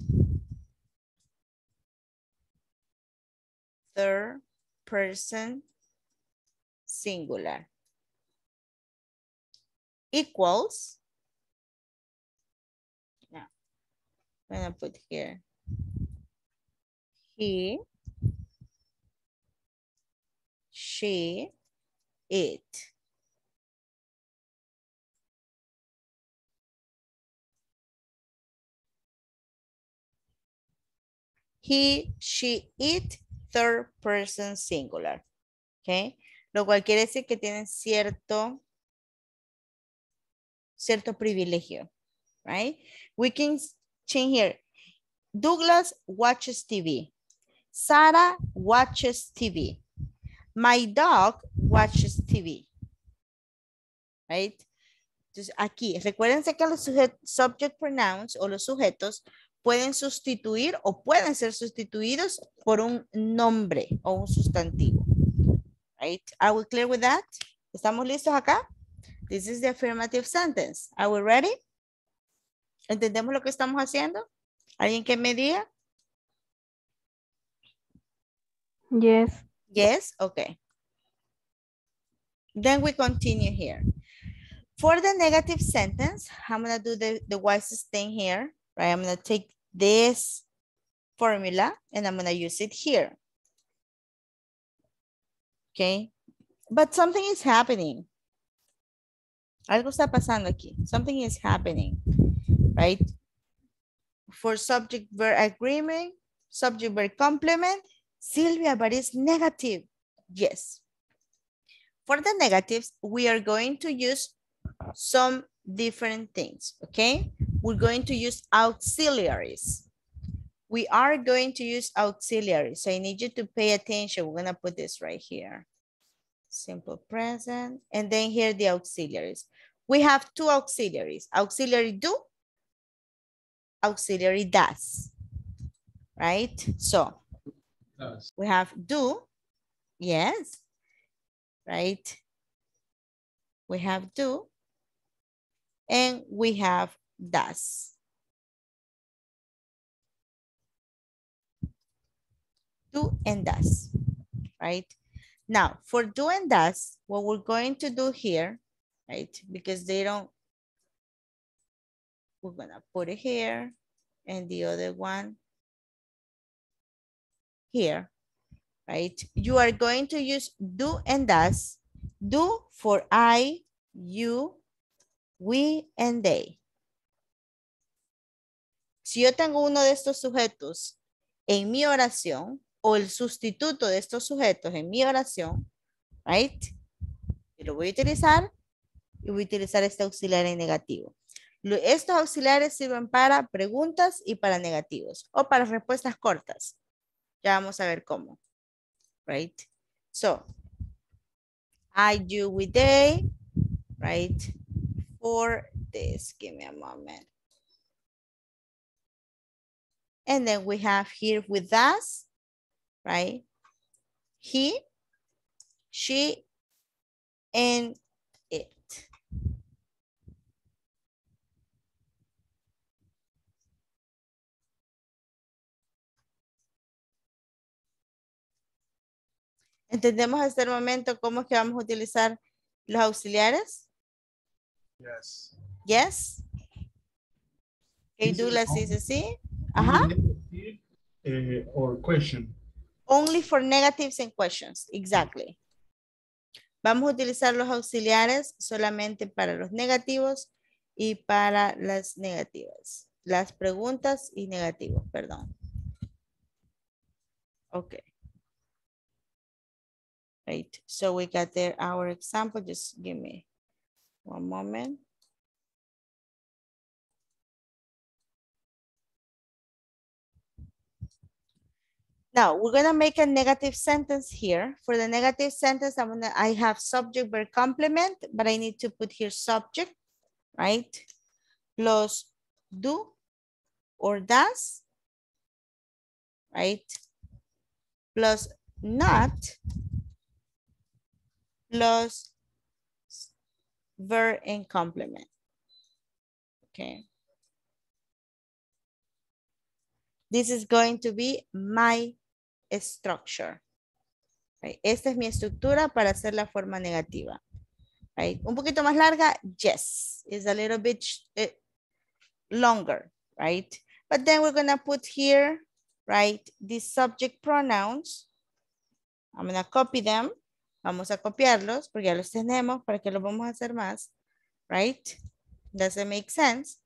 Third. Person singular equals. Now, I'm gonna put here he, she, it. He, she, it. Third person singular, okay? Lo cual quiere decir que tienen cierto, cierto privilegio, right? We can change here. Douglas watches T V. Sara watches T V. My dog watches T V, right? Entonces aquí, recuérdense que los sujet, subject pronouns o los sujetos pueden sustituir o pueden ser sustituidos por un nombre o un sustantivo. Right? Are we clear with that? ¿Estamos listos acá? This is the affirmative sentence. Are we ready? ¿Entendemos lo que estamos haciendo? ¿Alguien que me diga? Yes. Yes? Okay. Then we continue here. For the negative sentence, I'm going to do the, the wisest thing here. Right, I'm going to take this formula and I'm going to use it here. Okay. But something is happening. Algo está pasando aquí. Something is happening. Right? For subject verb agreement, subject verb complement, Sylvia, but it's negative. Yes. for the negatives, we are going to use some different things, okay? We're going to use auxiliaries. We are going to use auxiliaries. So I need you to pay attention. We're gonna put this right here. Simple present. And then here the auxiliaries. We have two auxiliaries. Auxiliary do, auxiliary does, right? So does. We have do, yes, right? We have do and we have does. Do and does, right? Now, for do and does, what we're going to do here, right? Because they don't, we're gonna put it here and the other one here, right? You are going to use do and does, do for I, you, we, and they. Si yo tengo uno de estos sujetos en mi oración, o el sustituto de estos sujetos en mi oración, right? Yo lo voy a utilizar y voy a utilizar este auxiliar en negativo. Estos auxiliares sirven para preguntas y para negativos o para respuestas cortas. Ya vamos a ver cómo, right? So, I, you, we, they, right? For this, give me a moment. And then we have here with us, right? He, she, and it. ¿Entendemos hasta el momento cómo es que vamos a utilizar los auxiliares? Yes. Yes. Okay, Douglas dice sí. Ajá. Uh, or question. Only for negatives and questions, exactly. Vamos a utilizar los auxiliares solamente para los negativos y para las negativas. Las preguntas y negativos, perdón. Okay. Right, so we got there our example. Just give me one moment. Now, we're going to make a negative sentence here. For the negative sentence, I'm gonna, I have subject verb complement, but I need to put here subject, right? Plus do or does, right? Plus not, plus verb and complement, okay? This is going to be my structure. Right. Esta es mi estructura para hacer la forma negativa. Right. Un poquito más larga, yes. It's a little bit longer, right? But then we're gonna put here, right, the subject pronouns. I'm gonna copy them. Vamos a copiarlos porque ya los tenemos, para que los vamos a hacer más, right? Does it make sense?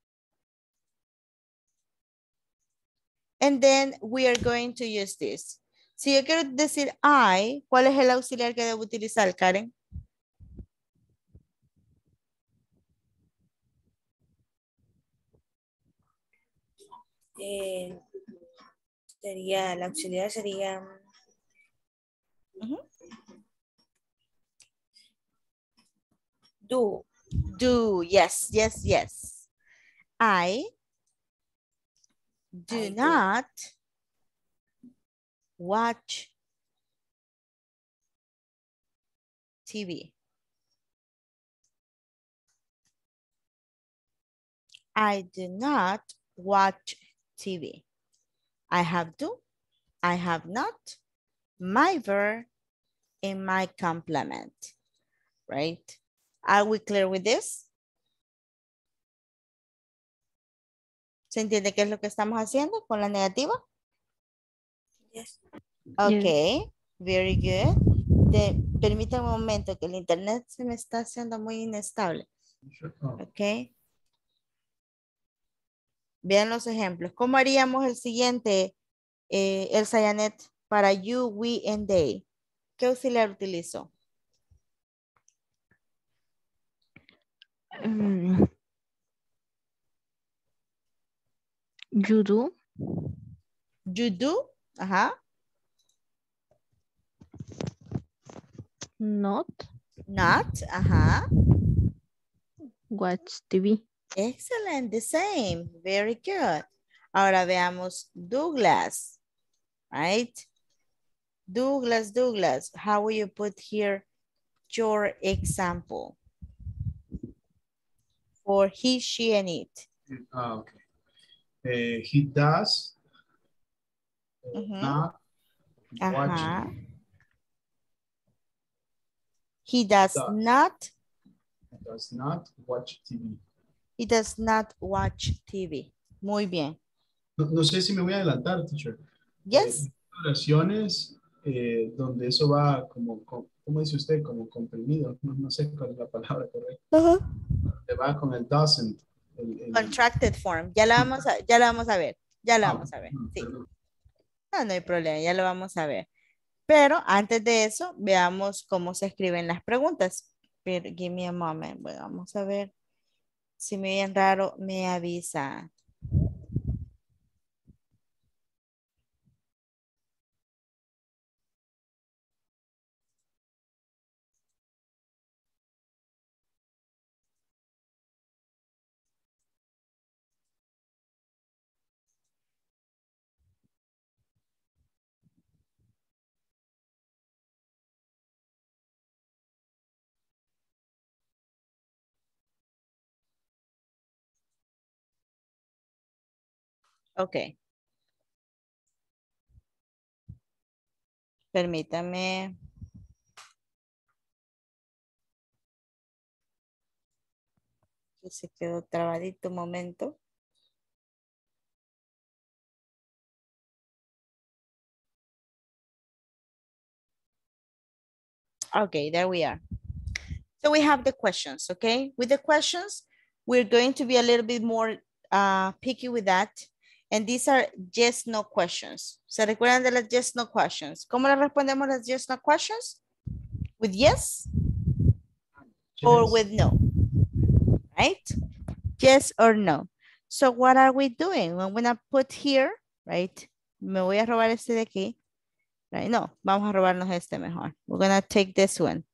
And then we are going to use this. Si yo quiero decir I, ¿cuál es el auxiliar que debo utilizar, Karen? Eh, sería, el auxiliar sería... Uh-huh. Do. Do, yes, yes, yes. I... Do not watch T V. I do not watch T V. I have do, I have not, my verb, and my complement, right? Are we clear with this? ¿Se entiende qué es lo que estamos haciendo con la negativa? Yes. Ok, yes. Very good. De, permítame un momento que el internet se me está haciendo muy inestable. Ok. Vean los ejemplos. ¿Cómo haríamos el siguiente, eh, Elsa Yanet, para you, we, and they? ¿Qué auxiliar utilizo? Um, you do. You do? Uh-huh. Not. Not, uh-huh. Watch T V. Excellent, the same. Very good. Ahora veamos Douglas, right? Douglas, Douglas, how will you put here your example? For he, she, and it. Uh, okay. Uh, he does mm-hmm. not watch uh-huh. T V. He does, does not. He does not watch T V. He does not watch T V. Muy bien. No, no sé si me voy a adelantar, teacher. Yes. Eh, oraciones eh, donde eso va como, como, ¿cómo dice usted? Como comprimido. No, no sé cuál es la palabra correcta. Uh-huh. Va con el doesn't. El, el... Contracted form. Ya la vamos a, ya la vamos a ver. Ya la ah, vamos a ver. No, sí. No, no hay problema. Ya lo vamos a ver. Pero antes de eso, veamos cómo se escriben las preguntas. Pero, give me a moment. Bueno, vamos a ver. Si me ven raro, me avisa. Ok. Permítame. Se quedó trabadito un momento. Ok, there we are. So we have the questions, okay? With the questions, we're going to be a little bit more uh, picky with that. And these are yes, no questions. ¿Se recuerdan de las yes, no questions? ¿Cómo le respondemos las yes, no questions? With yes, yes or with no, right? Yes or no. So what are we doing? I'm gonna put here, right? Me voy a robar este de aquí. Right? No, vamos a robarnos este mejor. We're gonna take this one,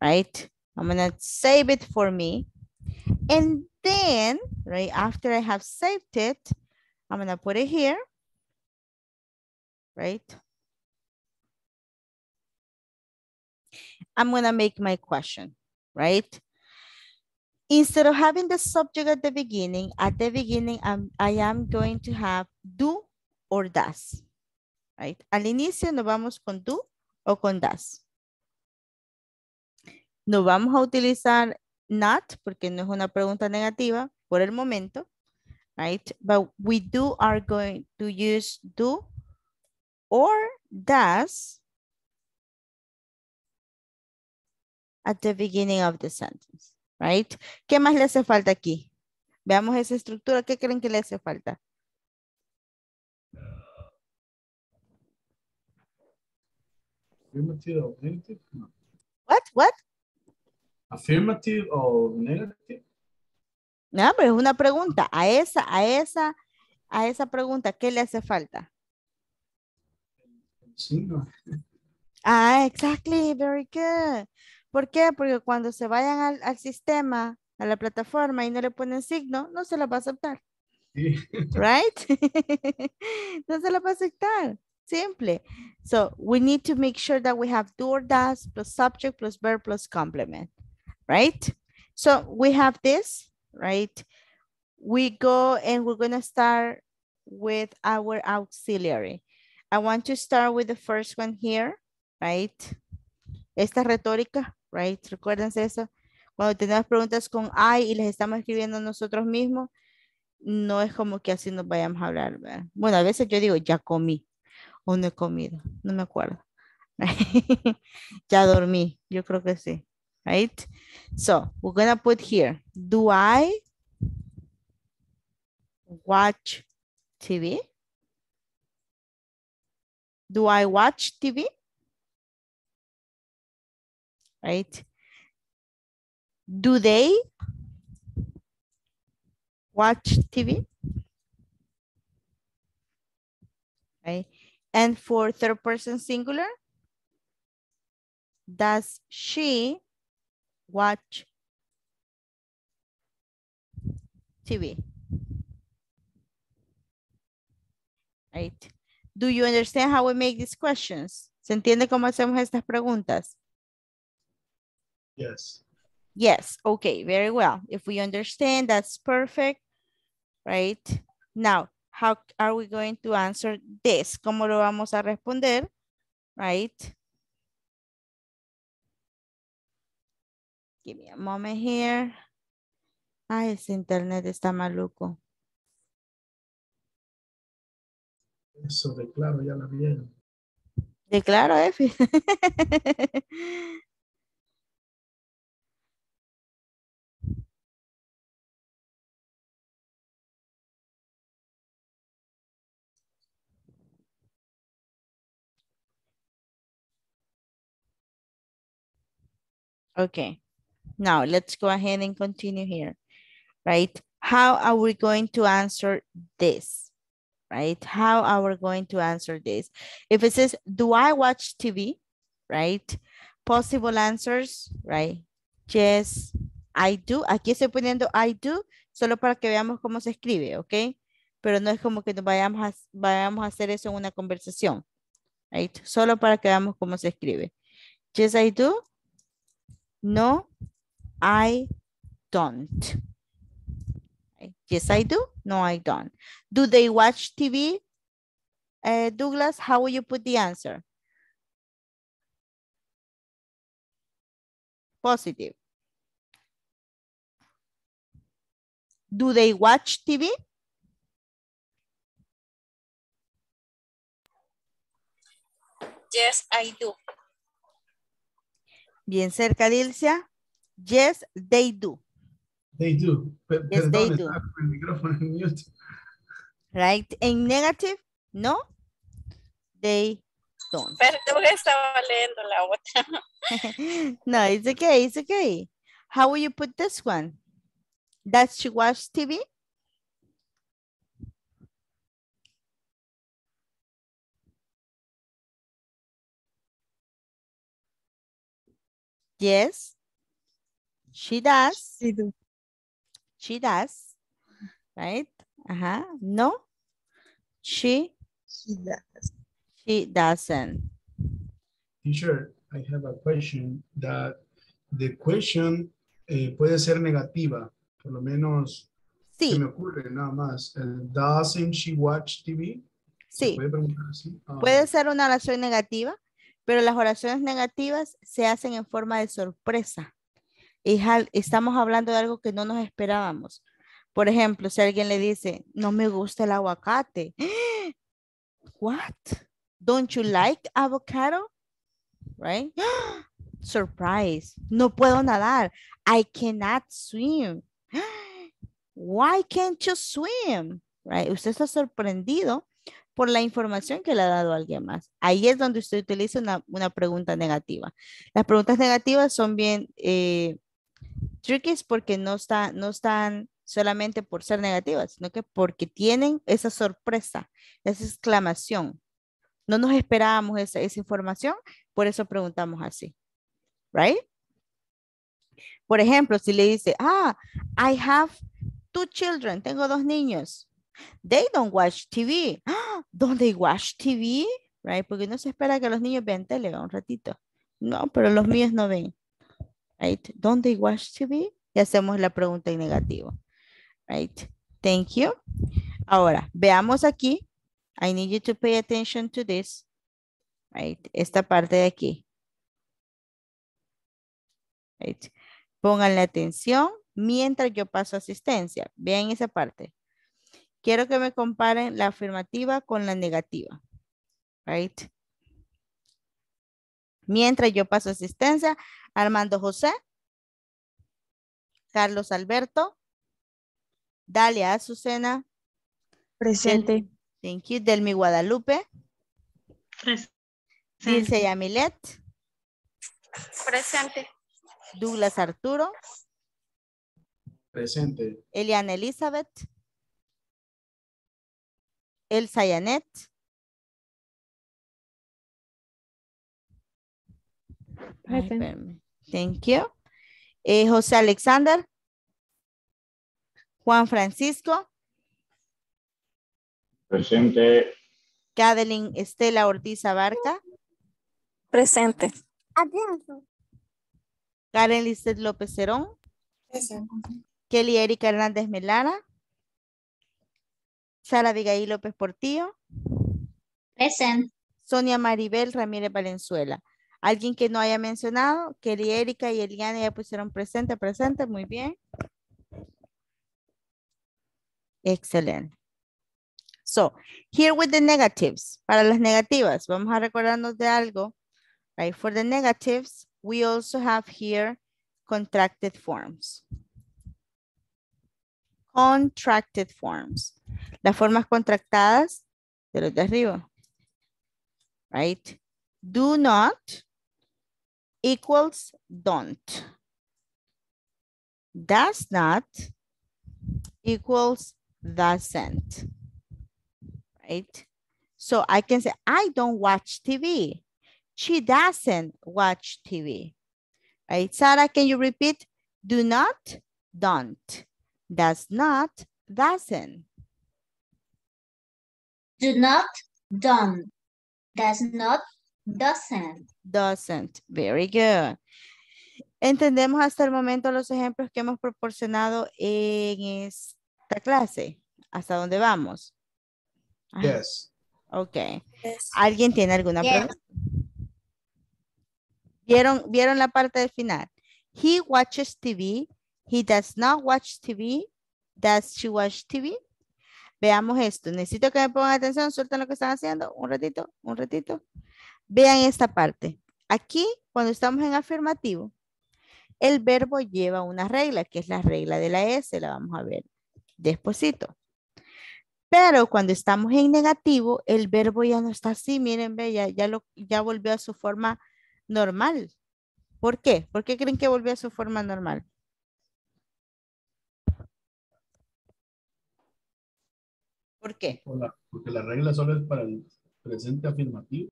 right? I'm gonna save it for me. And then, right, after I have saved it, I'm going to put it here, right? I'm going to make my question, right? Instead of having the subject at the beginning, at the beginning, I'm, I am going to have do or does, right? Al inicio nos vamos con do o con does. No vamos a utilizar not porque no es una pregunta negativa por el momento. Right, but we do are going to use do or does at the beginning of the sentence, right? ¿Qué más le hace falta aquí? Veamos esa estructura. ¿Qué creen que le hace falta? Affirmative or negative? No. What? What? Affirmative or negative? No, pero es una pregunta. A esa, a esa, a esa pregunta, ¿qué le hace falta? Sí, no. Ah, exactly, very good. ¿Por qué? Porque cuando se vayan al, al sistema, a la plataforma y no le ponen signo, no se la va a aceptar. Sí. Right? No se la va a aceptar. Simple. So, we need to make sure that we have do or does plus subject plus verb plus complement. Right? So, we have this. Right, we go and we're going to start with our auxiliary. I want to start with the first one here, right? Esta retórica, right? Recuérdense eso. Cuando tenemos preguntas con I y les estamos escribiendo nosotros mismos, no es como que así nos vayamos a hablar, ¿verdad? Bueno, a veces yo digo, ya comí o no he comido, no me acuerdo. Ya dormí, yo creo que sí. Right? So we're going to put here, do I watch T V? Do I watch T V? Right? Do they watch T V. Okay. And for third person singular, does she watch T V? Right. Do you understand how we make these questions? ¿Se entiende cómo hacemos estas preguntas? Yes. Yes. Okay. Very well. If we understand, that's perfect. Right. Now, how are we going to answer this? ¿Cómo lo vamos a responder? Right. Give me a moment here. Ay, ese internet está maluco. Eso, declaro, ya la vieron. Declaro, Efi. Okay. Now let's go ahead and continue here, right? How are we going to answer this, right? How are we going to answer this? If it says, do I watch T V, right? Possible answers, right? Yes, I do. Aquí estoy poniendo I do, solo para que veamos cómo se escribe, ¿ok? Pero no es como que nos vayamos a, vayamos a hacer eso en una conversación, right? Solo para que veamos cómo se escribe. Yes, I do. No, I don't. Yes, I do. No, I don't. Do they watch T V? Uh, Douglas, how will you put the answer? Positive. Do they watch T V? Yes, I do. Bien cerca, Dilcia. Yes, they do. They do. P yes, perdón, they do. El micrófono en mute. Right. En negative, no, they don't. Perdón, estaba leyendo la otra. No, it's okay, it's okay. How will you put this one? Does she watch T V? Yes, she does. She does. She does. Right? Uh-huh. No, she, she does. She doesn't. Teacher, I have a question that the question eh, puede ser negativa, por lo menos sí. Se me ocurre nada más. Doesn't she watch T V? Sí. Puede, preguntar así? Ah. Puede ser una oración negativa. Pero las oraciones negativas se hacen en forma de sorpresa. Y estamos hablando de algo que no nos esperábamos. Por ejemplo, si alguien le dice, no me gusta el aguacate. What? Don't you like avocado? Right? Surprise. No puedo nadar. I cannot swim. Why can't you swim? Right? Usted está sorprendido por la información que le ha dado alguien más. Ahí es donde usted utiliza una, una pregunta negativa. Las preguntas negativas son bien eh, tricky porque no, está, no están solamente por ser negativas, sino que porque tienen esa sorpresa, esa exclamación. No nos esperábamos esa, esa información, por eso preguntamos así. Right? Por ejemplo, si le dice, ah, I have two children, tengo dos niños. They don't watch T V. Don't they watch T V? Right? Porque no se espera que los niños vean tele un ratito. No, pero los míos no ven. Right? Don't they watch T V? Y hacemos la pregunta en negativo. Right? Thank you. Ahora, veamos aquí. I need you to pay attention to this. Right? Esta parte de aquí. Right? Pónganle atención mientras yo paso asistencia. Vean esa parte. Quiero que me comparen la afirmativa con la negativa. Right? Mientras yo paso asistencia, Armando José, Carlos Alberto, Dalia Susana. Presente. Del, thank you. Delmi Guadalupe. Presente. Dilce Yamilet. Presente. Douglas Arturo. Presente. Eliana Elizabeth. Elsa Yanet. Present. Thank you. Eh, José Alexander. Juan Francisco. Presente. Cathleen Estela Ortiz Abarca. Presente. Karen Lissette López Cerón. Presente. Kelly Erika Hernández Melara. Sara Abigail López Portillo. Presente. Sonia Maribel Ramírez Valenzuela. Alguien que no haya mencionado, Kelly Erika y Eliana ya pusieron presente, presente, muy bien. Excelente. So, here with the negatives. Para las negativas, vamos a recordarnos de algo. Right? For the negatives, we also have here contracted forms. Contracted forms. Las formas contractadas de los de arriba. Right? Do not equals don't. Does not equals doesn't. Right? So I can say, I don't watch T V. She doesn't watch T V. Right? Sarah, can you repeat? Do not, don't. Does not, doesn't. Do not, don't. Does not, doesn't. Doesn't. Very good. Entendemos hasta el momento los ejemplos que hemos proporcionado en esta clase. ¿Hasta dónde vamos? Ah, yes. Okay. Yes. ¿Alguien tiene alguna yes. pregunta? ¿Vieron, ¿Vieron la parte del final? He watches T V. He does not watch T V. Does she watch T V? Veamos esto. Necesito que me pongan atención. Suelten lo que están haciendo. Un ratito, un ratito. Vean esta parte. Aquí, cuando estamos en afirmativo, el verbo lleva una regla, que es la regla de la S. La vamos a ver despuesito. Pero cuando estamos en negativo, el verbo ya no está así. Miren, ve, ya, ya, lo, ya volvió a su forma normal. ¿Por qué? ¿Por qué creen que volvió a su forma normal? ¿Por qué? Porque la regla solo es para el presente afirmativo.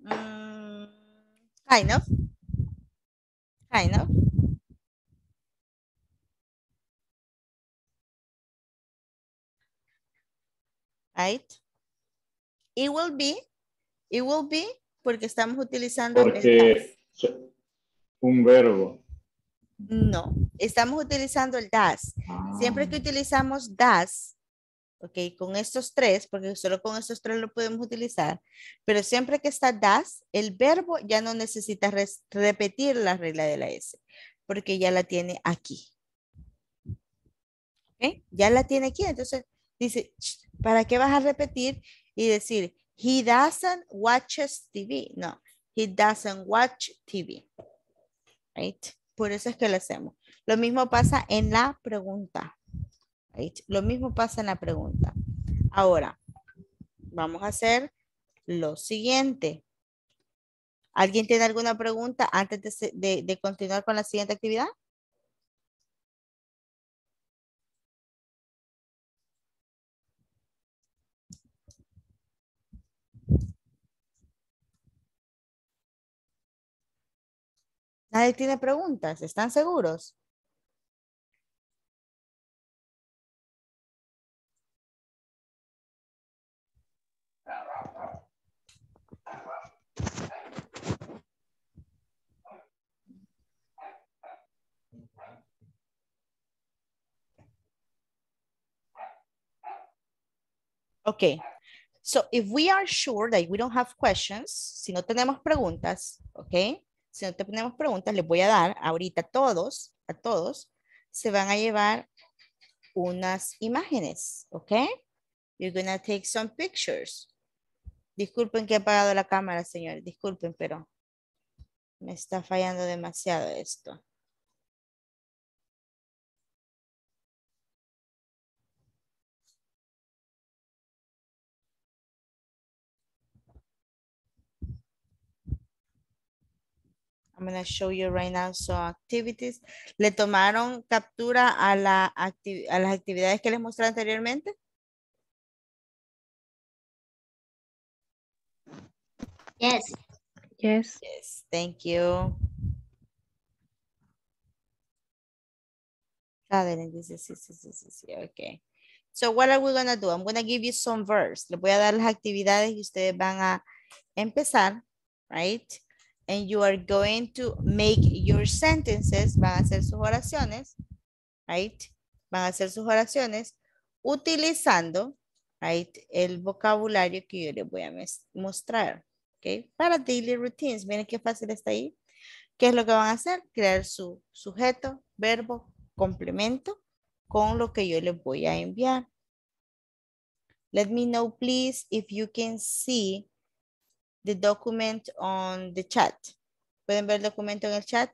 Mm, kind of. Kind of. Right. It will be. It will be. Porque estamos utilizando. Porque el un verbo. No. Estamos utilizando el does. Ah. Siempre que utilizamos does. Ok. Con estos tres. Porque solo con estos tres lo podemos utilizar. Pero siempre que está does. El verbo ya no necesita repetir la regla de la S. Porque ya la tiene aquí. Ok. Ya la tiene aquí. Entonces. Dice, ¿para qué vas a repetir y decir, he doesn't watches T V? No, he doesn't watch T V. Right? Por eso es que lo hacemos. Lo mismo pasa en la pregunta. Right? Lo mismo pasa en la pregunta. Ahora, vamos a hacer lo siguiente. ¿Alguien tiene alguna pregunta antes de, de, de continuar con la siguiente actividad? Nadie tiene preguntas, ¿están seguros? Okay. So if we are sure that we don't have questions, si no tenemos preguntas, okay? Si no tenemos preguntas, les voy a dar ahorita a todos, a todos, se van a llevar unas imágenes, ¿ok? You're gonna take some pictures. Disculpen que he apagado la cámara, señor, disculpen, pero me está fallando demasiado esto. I'm going to show you right now some activities. ¿Le tomaron captura a, la acti a las actividades que les mostré anteriormente? Yes. Yes. Yes, thank you. Okay. So what are we going to do? I'm going to give you some verbs. Les voy a dar las actividades y ustedes van a empezar, right? And you are going to make your sentences. Van a hacer sus oraciones, right? Van a hacer sus oraciones utilizando, right, el vocabulario que yo les voy a mostrar, okay? Para daily routines. Miren qué fácil está ahí. ¿Qué es lo que van a hacer? Crear su sujeto, verbo, complemento con lo que yo les voy a enviar. Let me know, please, if you can see the document on the chat. ¿Pueden ver el documento en el chat?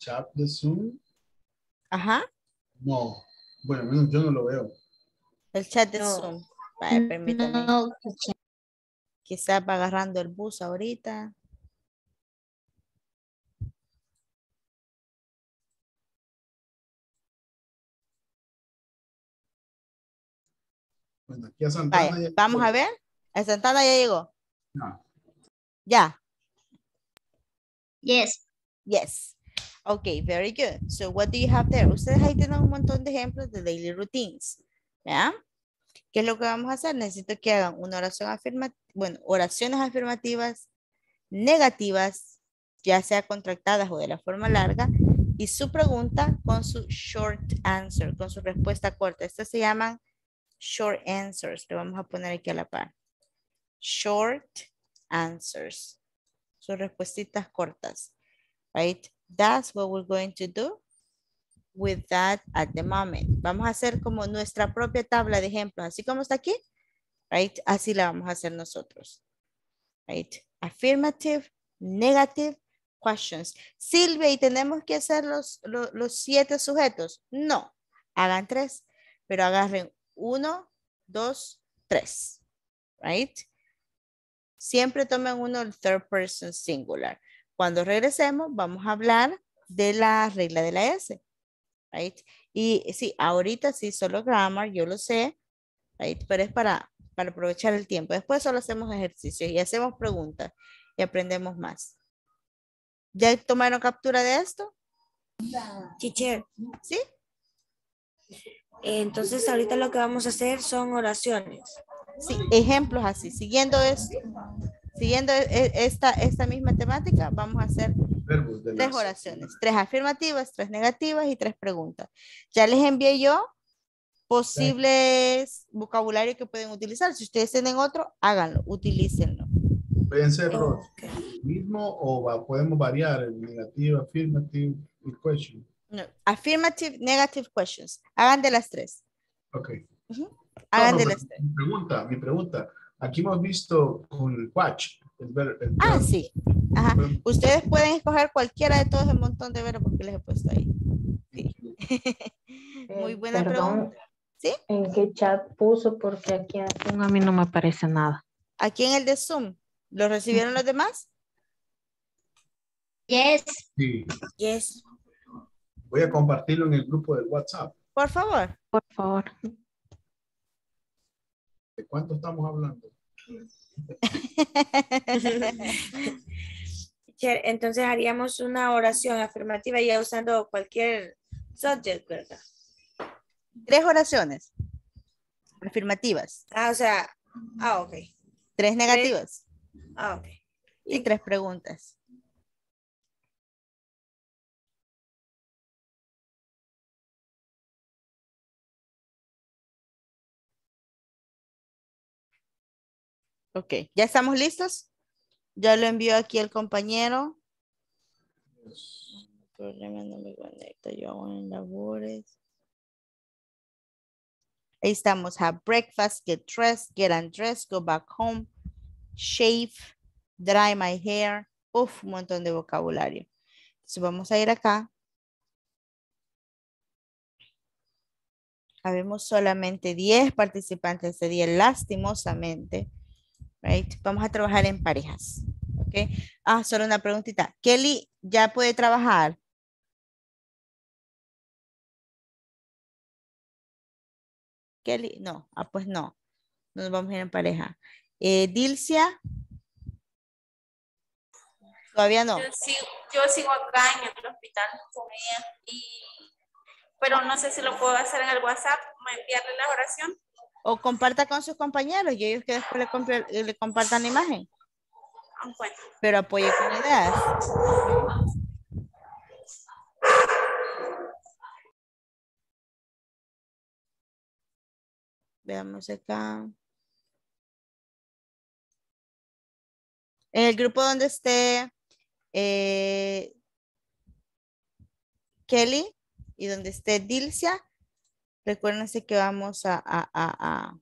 ¿Chat de Zoom? Ajá. No. Bueno, yo no lo veo. El chat de no. Zoom. Vale, permítanme. No. Quizás va agarrando el bus ahorita. Bueno, aquí a Santana. Vaya, ya vamos llegó. A ver. ¿A Santana ya llegó? No. Ya. Yes. Yes. Okay, very good. So what do you have there? Ustedes ahí tienen un montón de ejemplos de daily routines. ¿Ya? ¿Qué es lo que vamos a hacer? Necesito que hagan una oración afirmativa, bueno, oraciones afirmativas, negativas, ya sea contractadas o de la forma larga, y su pregunta con su short answer, con su respuesta corta. Estas se llaman short answers. Lo vamos a poner aquí a la par. Short answers. Sus respuestas cortas. Right? That's what we're going to do with that at the moment. Vamos a hacer como nuestra propia tabla de ejemplos, así como está aquí, right? Así la vamos a hacer nosotros, right? Affirmative, negative, questions. Silvia, ¿y tenemos que hacer los, los, los siete sujetos? No, hagan tres, pero agarren uno, dos, tres, right? Siempre tomen uno el third person singular. Cuando regresemos vamos a hablar de la regla de la S. Right? Y sí, ahorita sí, solo grammar, yo lo sé, right? Pero es para, para aprovechar el tiempo. Después solo hacemos ejercicios y hacemos preguntas y aprendemos más. ¿Ya tomaron captura de esto? Teacher. ¿Sí? Entonces ahorita lo que vamos a hacer son oraciones. Sí, ejemplos así. Siguiendo esto, siguiendo esta, esta misma temática, vamos a hacer tres oraciones, tres afirmativas, tres negativas y tres preguntas. Ya les envié yo posibles vocabulario que pueden utilizar. Si ustedes tienen otro, háganlo, utilícenlo. ¿Pueden ser los mismos o podemos variar el negativo, affirmative y question? No, affirmative, negative, questions. Hagan de las tres. Ok. Uh-huh. Hagan no, no, de las tres. Mi pregunta, mi pregunta. Aquí hemos visto con el watch. El ver, el ver. Ah, sí. Ajá. Ustedes pueden escoger cualquiera de todos el montón de verbos que les he puesto ahí. Sí. Eh, Muy buena perdón, pregunta. ¿Sí? ¿En qué chat puso? Porque aquí en Zoom a mí no me aparece nada. Aquí en el de Zoom. ¿Lo recibieron los demás? Yes. Sí. Yes. Voy a compartirlo en el grupo del WhatsApp. Por favor. Por favor. ¿De cuánto estamos hablando? Entonces haríamos una oración afirmativa ya usando cualquier subject, ¿verdad? Tres oraciones afirmativas. Ah, o sea, ah, ok. Tres negativas. Tres. Ah, ok. Y tres preguntas. Ok, ¿ya estamos listos? Ya lo envió aquí el compañero. Yes. El problema no me conecta, yo hago en labores. Ahí estamos. Have breakfast, get dressed, get undressed, go back home, shave, dry my hair. Uf, un montón de vocabulario. Entonces vamos a ir acá. Habemos solamente diez participantes ese día, lastimosamente. Right? Vamos a trabajar en parejas. ¿Okay? Ah, solo una preguntita. Kelly, ¿ya puede trabajar? Kelly, no. Ah, pues no. Nos vamos a ir en pareja. Eh, Dilcia. Todavía no. Yo sigo, yo sigo acá en el hospital con ella y... pero no sé si lo puedo hacer en el WhatsApp, enviarle la oración. O comparta con sus compañeros y ellos que después le, comp le compartan la imagen. Bueno. Pero apoye con ideas. Veamos acá. En el grupo donde esté eh, Kelly y donde esté Dilcia, recuérdense que vamos a, a, a, a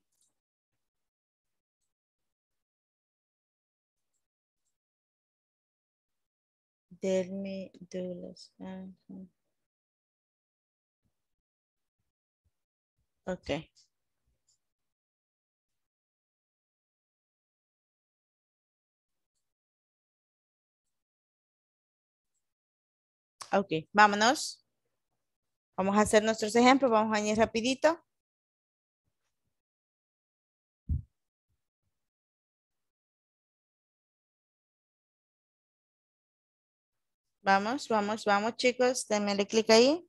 Delmi Douglas. Uh-huh. Ok. Ok, vámonos. Vamos a hacer nuestros ejemplos, vamos a añadir rapidito. Vamos, vamos, vamos chicos, denle clic ahí.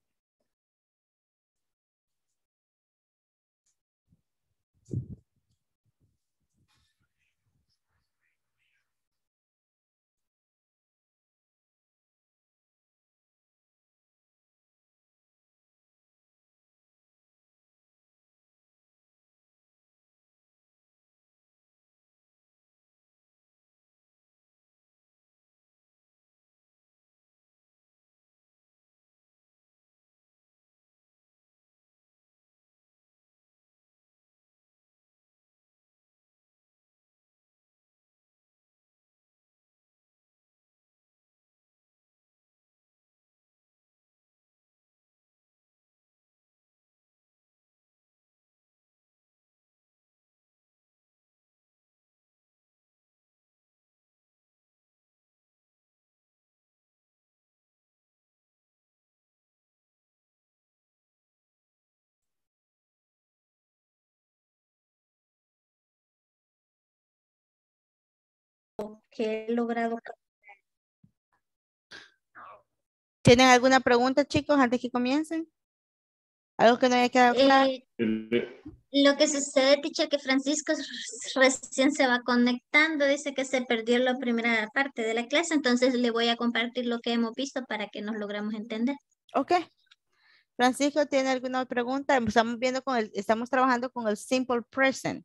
Que he logrado. ¿Tienen alguna pregunta, chicos, antes que comiencen? ¿Algo que no haya quedado claro? Eh, lo que sucede, teacher, que Francisco recién se va conectando, dice que se perdió la primera parte de la clase, entonces le voy a compartir lo que hemos visto para que nos logramos entender. Ok. Francisco, ¿tiene alguna pregunta? Estamos viendo con el, estamos trabajando con el simple present.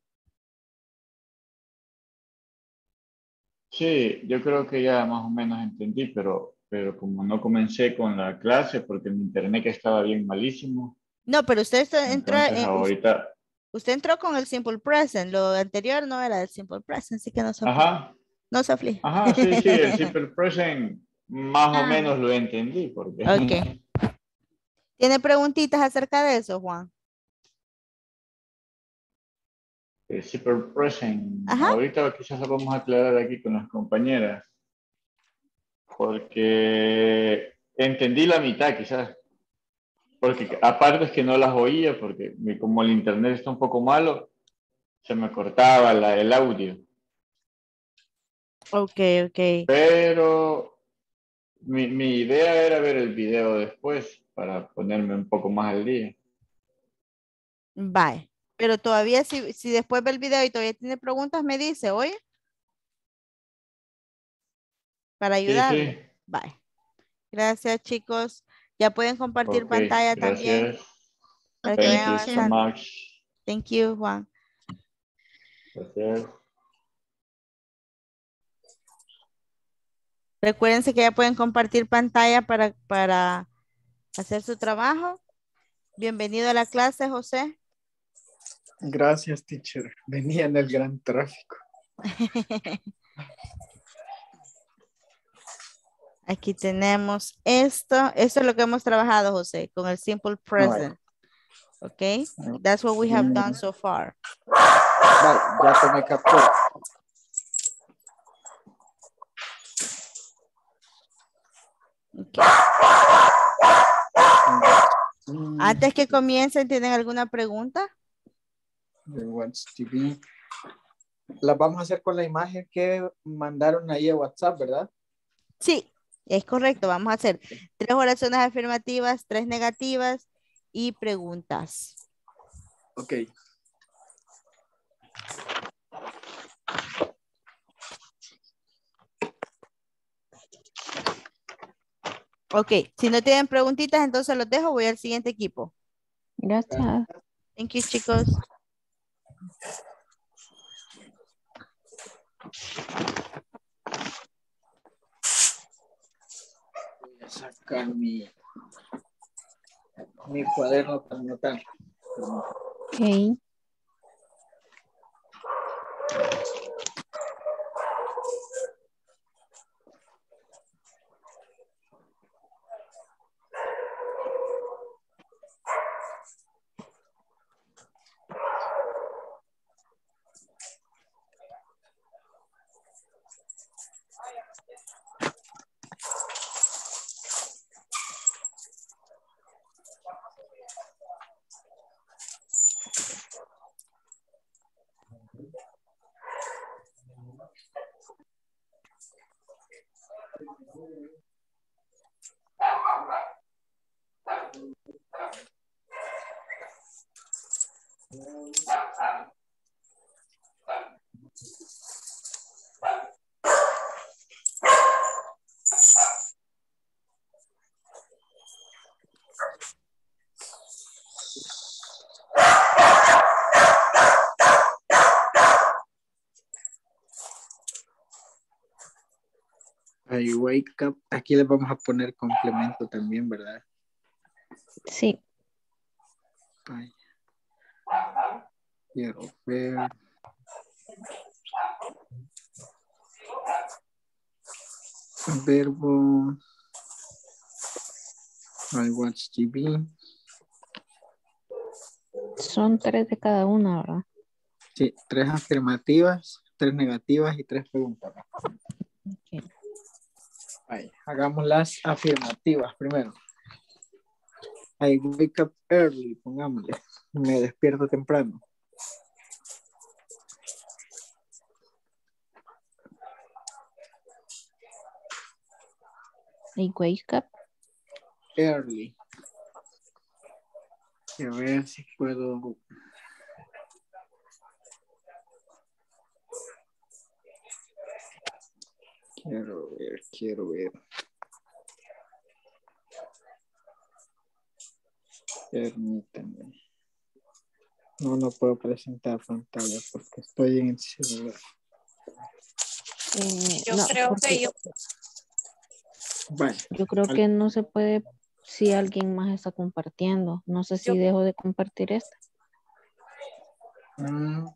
Sí, yo creo que ya más o menos entendí, pero, pero como no comencé con la clase porque mi internet que estaba bien malísimo. No, pero usted entró, en, ahorita... usted entró con el simple present, lo anterior no era el simple present, así que no se aflige. Ajá. No se aflige. Ajá, sí, sí, el simple present más ah. o menos lo entendí. Porque... Ok. ¿Tiene preguntitas acerca de eso, Juan? El simple present. Ajá. Ahorita quizás lo vamos a aclarar aquí con las compañeras porque entendí la mitad quizás, porque aparte es que no las oía porque como el internet está un poco malo se me cortaba la, el audio. Ok, ok. Pero mi, mi idea era ver el video después para ponerme un poco más al día. Bye. Pero todavía, si, si después ve el video y todavía tiene preguntas, me dice, oye. Para ayudar. Sí, sí. Bye. Gracias, chicos. Ya pueden compartir okay, pantalla gracias. También. Para okay, que vayan avanzando. Thank you so much. Thank you, Juan. Gracias. Recuérdense que ya pueden compartir pantalla para, para hacer su trabajo. Bienvenido a la clase, José. Gracias, teacher. Venía en el gran tráfico. Aquí tenemos esto. Esto es lo que hemos trabajado, José, con el simple present. Bueno. Okay, that's what we have done so far. But just to make a point. Okay. Mm. Antes que comiencen, ¿tienen alguna pregunta? T V. Las vamos a hacer con la imagen que mandaron ahí a WhatsApp, ¿verdad? Sí, es correcto. Vamos a hacer tres oraciones afirmativas, tres negativas y preguntas. Ok. Ok, si no tienen preguntitas, entonces los dejo. Voy al siguiente equipo. Gracias. Thank you, chicos. Voy a sacar mi, mi cuaderno para anotar. Ok. I wake up. Aquí le vamos a poner complemento también, ¿verdad? Sí. Ay. Quiero ver. Verbo. I watch T V. Son tres de cada una, ¿verdad? Sí, tres afirmativas, tres negativas y tres preguntas. Ok. Ahí, hagamos las afirmativas primero. I wake up early, pongámosle. Me despierto temprano. I wake up early. A ver si puedo... Quiero ver, quiero ver. Permítanme. No, no puedo presentar pantalla porque estoy en el celular. Eh, yo no, creo porque... que yo... Bueno, yo creo al... que no se puede si alguien más está compartiendo. No sé si yo... dejo de compartir esta. Mm.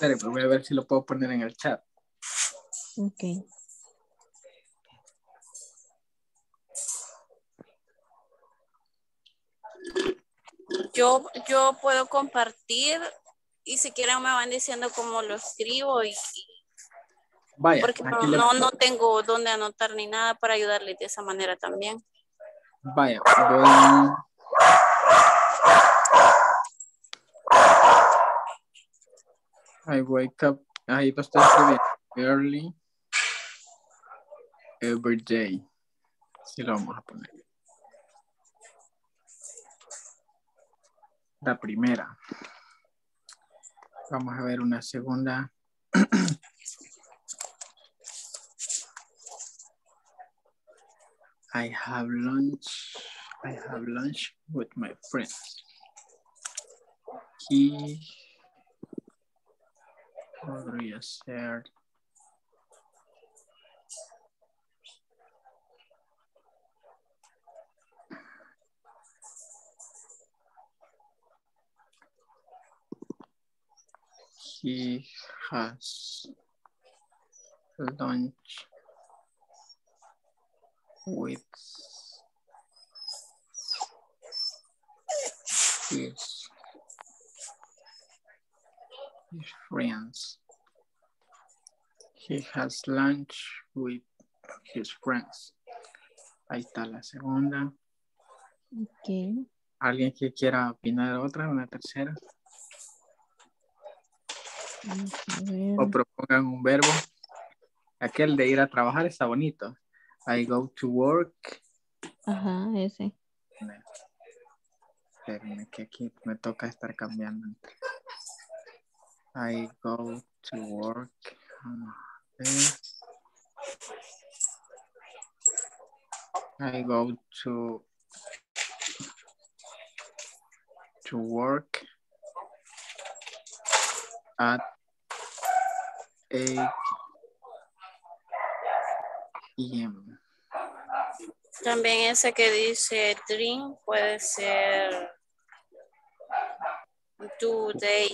Pero voy a ver si lo puedo poner en el chat. Ok. Yo, yo puedo compartir y si quieren me van diciendo cómo lo escribo y vaya, porque no, le... no, no tengo dónde anotar ni nada para ayudarles de esa manera también. Vaya, voy... I wake up, I bastante early every day. Sí, lo vamos a poner. La primera. Vamos a ver una segunda. I have lunch. I have lunch with my friends. He... podría ser he has lunch with his friends. He has lunch with his friends. Ahí está la segunda. Okay. ¿Alguien que quiera opinar otra, una tercera? O propongan un verbo. Aquel de ir a trabajar está bonito. I go to work. Ajá, ese. Espérenme que aquí me toca estar cambiando. I go to work. I go to to work at eight A M También ese que dice drink puede ser do they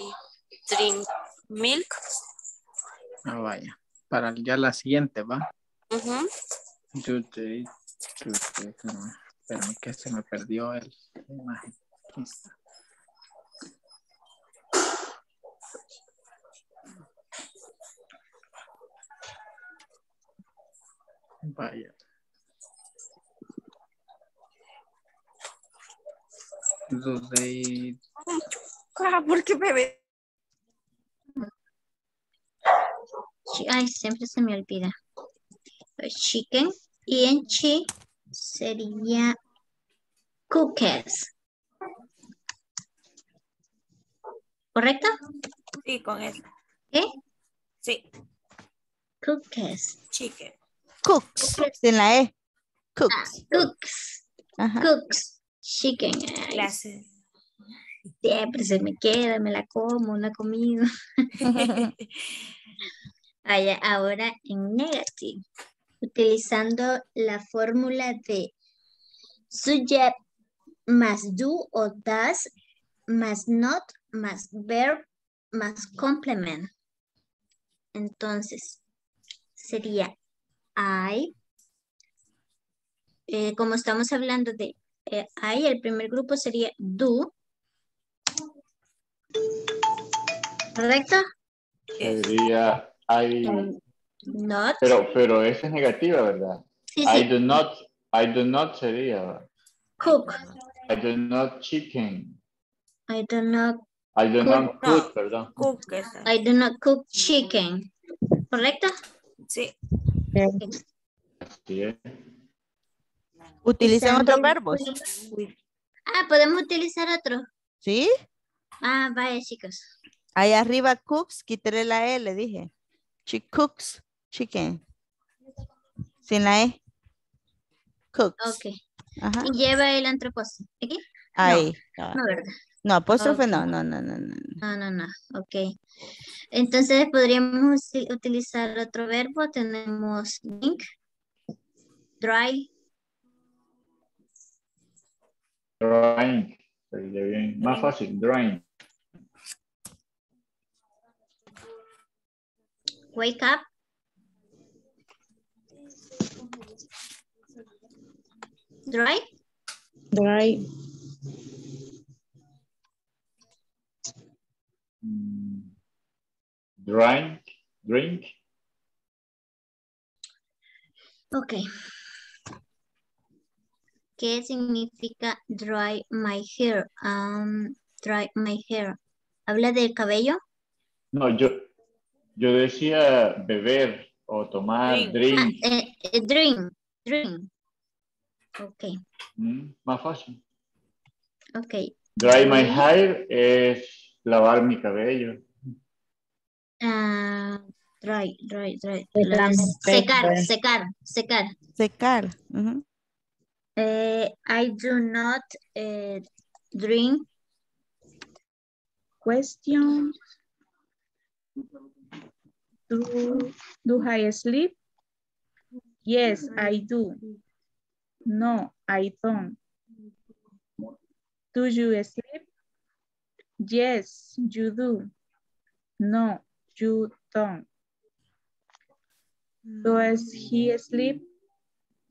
drink milk. Ah, vaya. Para ya la siguiente, ¿va? Uh-huh. Do they, do they, no. Pero que se me perdió el, la imagen. Aquí está. Vaya. Do they... Ah, ¿por qué bebé? Ay, siempre se me olvida. Chicken y en chi sería cookies. ¿Correcto? Sí, con eso. ¿Eh? Sí. Cookies. Chicken. Cooks. Cooks en la E. Cooks. Ah, cooks. Ajá. Cooks. Chicken. Gracias. Siempre se me queda, me la como, una comida. Vaya, ahora en negativo. Utilizando la fórmula de subject más do o does más not más verb más complement. Entonces, sería I. Eh, como estamos hablando de eh, I, el primer grupo sería do. ¿Correcto? Sería I. Um, not. Pero, pero esa es negativa, ¿verdad? Sí, I sí. do not. I do not sería. Cook. I do not chicken. I do not. I do cook. not cook, no. perdón. Cook. I do not cook chicken. ¿Correcto? Sí. sí. ¿Utilizan otros verbos? Ah, ¿podemos utilizar otro? ¿Sí? Ah, vaya, chicos. Ahí arriba cooks, quítale la E, le dije. She cooks chicken. Sin la E. Cooks. Ok. Ajá. Y lleva el antropósofo. ¿Aquí? Ahí. No, no, ¿verdad? No, apóstrofe okay. no, no, no, no, no. No, no, no. Ok. Entonces podríamos utilizar otro verbo. Tenemos drink. Dry. Dry. Más fácil, dry. Wake up. Dry. Dry. Drink. Drink. Ok. ¿Qué significa dry my hair? Um, dry my hair. ¿Habla del cabello? No, yo, yo decía beber o tomar drink. Drink. Ah, eh, eh, drink. Drink. Ok. Mm, más fácil. Ok. Dry my hair es lavar mi cabello. Uh, dry, dry, dry. Secar, secar, secar. Secar. Uh-huh. Uh, I do not uh, drink. Question. Do, do I sleep? Yes, I do. No, I don't. Do you sleep? Yes, you do. No, you don't. Does he sleep?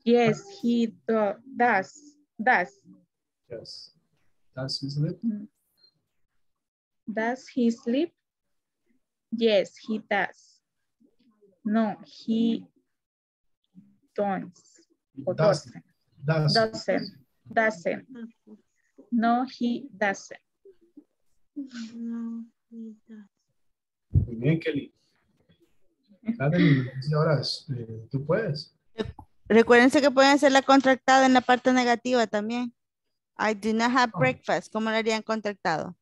Yes, he do, does. Does. Yes. Does he sleep? Does he sleep? Yes, he does. No, he don't. Doesn't. Doesn't. Doesn't. Doesn't. No, he doesn't. No, he doesn't. Muy bien, Kelly. Ahora eh, tú puedes. Recuérdense que pueden hacerla contractada en la parte negativa también. I do not have breakfast. ¿Cómo la harían contractado?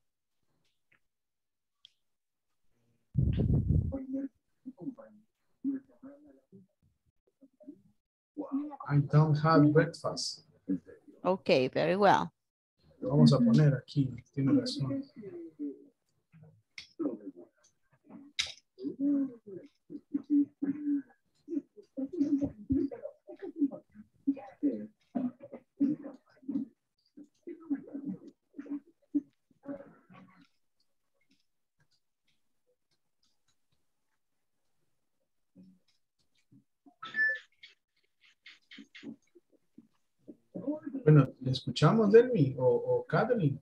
I don't have breakfast. Okay, very well. Lo vamos a poner aquí. Tiene razón. Bueno, ¿le escuchamos, Delmi o, o Kathleen?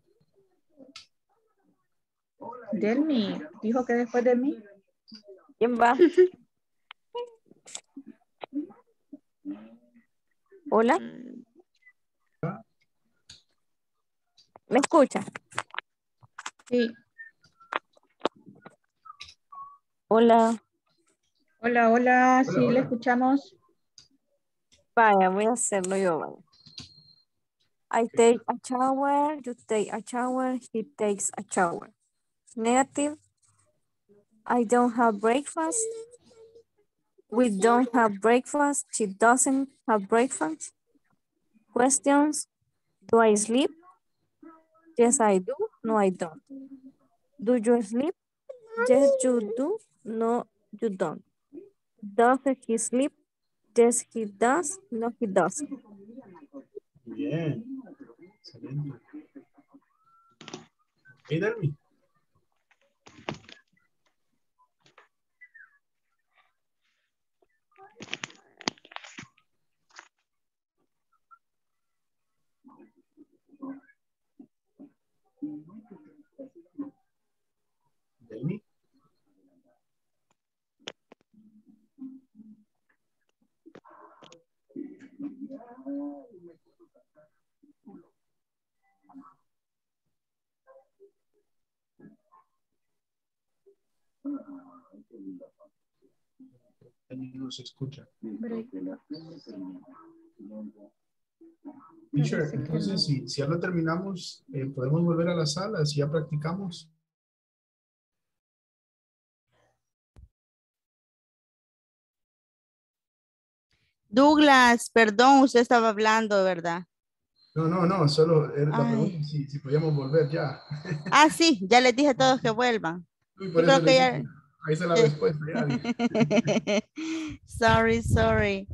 Delmi, dijo que después de mí. ¿Quién va? Hola. ¿Me escucha? Sí. Hola. Hola, hola. Sí, hola. Le escuchamos. Vaya, voy a hacerlo yo. Vaya. I take a shower, you take a shower, he takes a shower. Negative. I don't have breakfast. We don't have breakfast. She doesn't have breakfast. Questions. Do I sleep? Yes, I do. No, I don't. Do you sleep? Yes, you do. No, you don't. Does he sleep? Yes, he does. No, he doesn't. Bien. Excelente. Hey, Delmi. Delmi. No se escucha. Teacher, entonces si, si ya lo terminamos, eh, podemos volver a la sala, si ya practicamos. Douglas, perdón, usted estaba hablando, ¿verdad? No, no, no, solo era la pregunta si, si podíamos volver ya. Ah, sí, ya les dije a todos que vuelvan. Uy, por eso creo que ya... Ahí se la respuesta. Ya. sorry, sorry.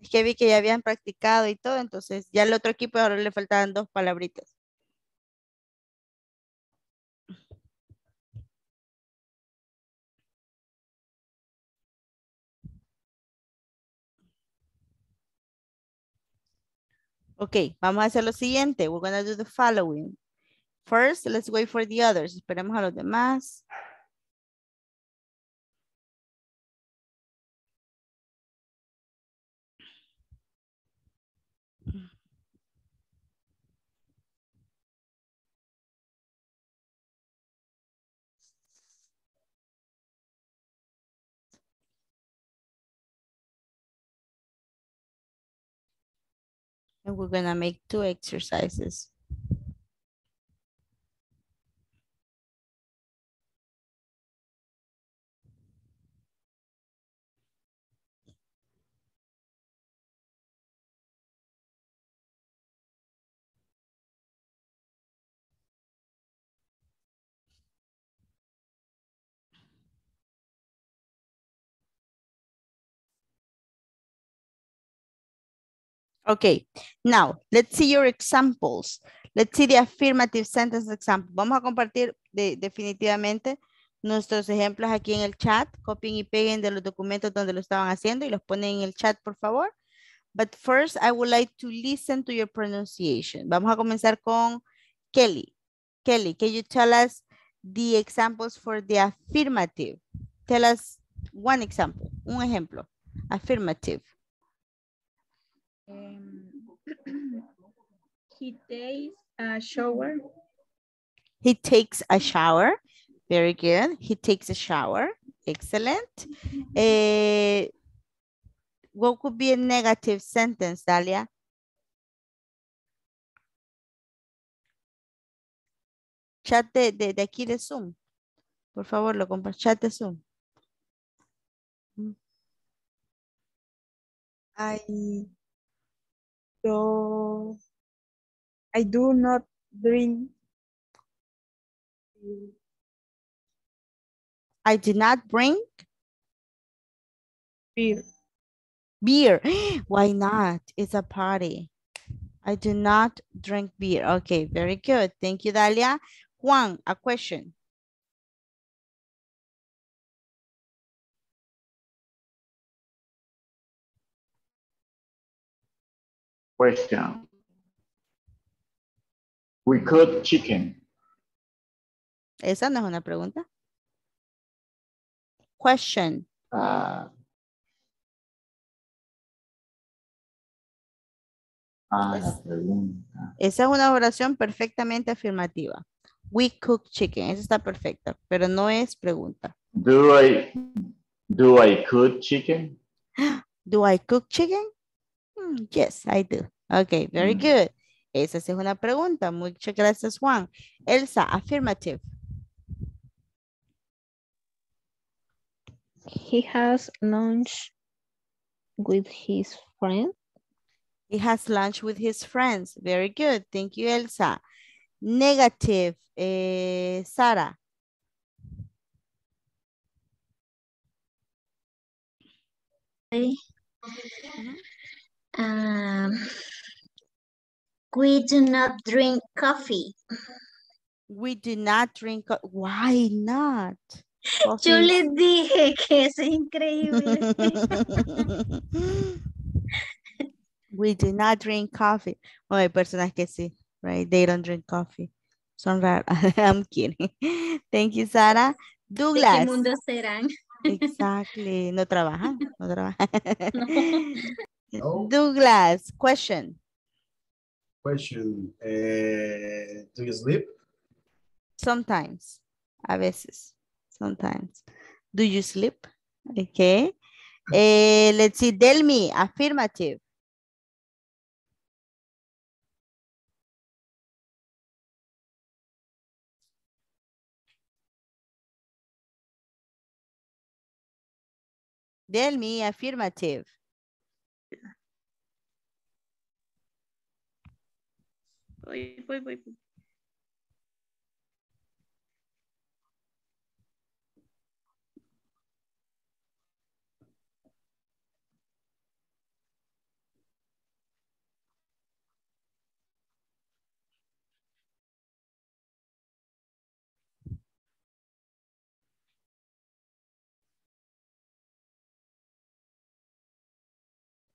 Es que vi que ya habían practicado y todo, entonces ya al otro equipo ahora le faltaban dos palabritas. Okay, vamos a hacer lo siguiente. We're going to do the following. First, let's wait for the others. Esperemos a los demás. And we're going to make two exercises. Okay, now, let's see your examples. Let's see the affirmative sentence example. Vamos a compartir de, definitivamente nuestros ejemplos aquí en el chat. Copien y peguen de los documentos donde lo estaban haciendo y los ponen en el chat, por favor. But first, I would like to listen to your pronunciation. Vamos a comenzar con Kelly. Kelly, can you tell us the examples for the affirmative? Tell us one example, un ejemplo. Affirmative. Um, he takes a shower. He takes a shower. Very good. He takes a shower. Excellent. Uh, what could be a negative sentence, Dalia? Chat de, de, de aquí de Zoom. Por favor, lo comparto. Chat de Zoom. I do, I do not drink. I did not drink beer. Beer. Why not? It's a party. I do not drink beer. Okay, very good. Thank you, Dalia. Juan, a question. Question. We cook chicken. Esa no es una pregunta. Question. Uh, ah, es, la pregunta. Esa es una oración perfectamente afirmativa. We cook chicken. Esa está perfecta, pero no es pregunta. Do I, do I cook chicken? Do I cook chicken? Mm, yes, I do. Okay, very mm. good. Esa es una pregunta. Muchas gracias, Juan. Elsa, affirmative. He has lunch with his friend. He has lunch with his friends. Very good. Thank you, Elsa. Negative, eh, Sara. Hey. Um, we do not drink coffee. We do not drink. Why not? Coffee. Yo les dije que es increíble. We do not drink coffee. Bueno, hay personas que sí, right? They don't drink coffee. Son raros. I'm kidding. Thank you, Sara. Douglas. ¿De qué mundo serán? Exactly. No trabajan. No trabajan. No. Douglas, question. Question. Uh, do you sleep? Sometimes. A veces. Sometimes. Do you sleep? Okay. Uh, let's see. Delmi, affirmative. Delmi, affirmative. Voy, voy, voy.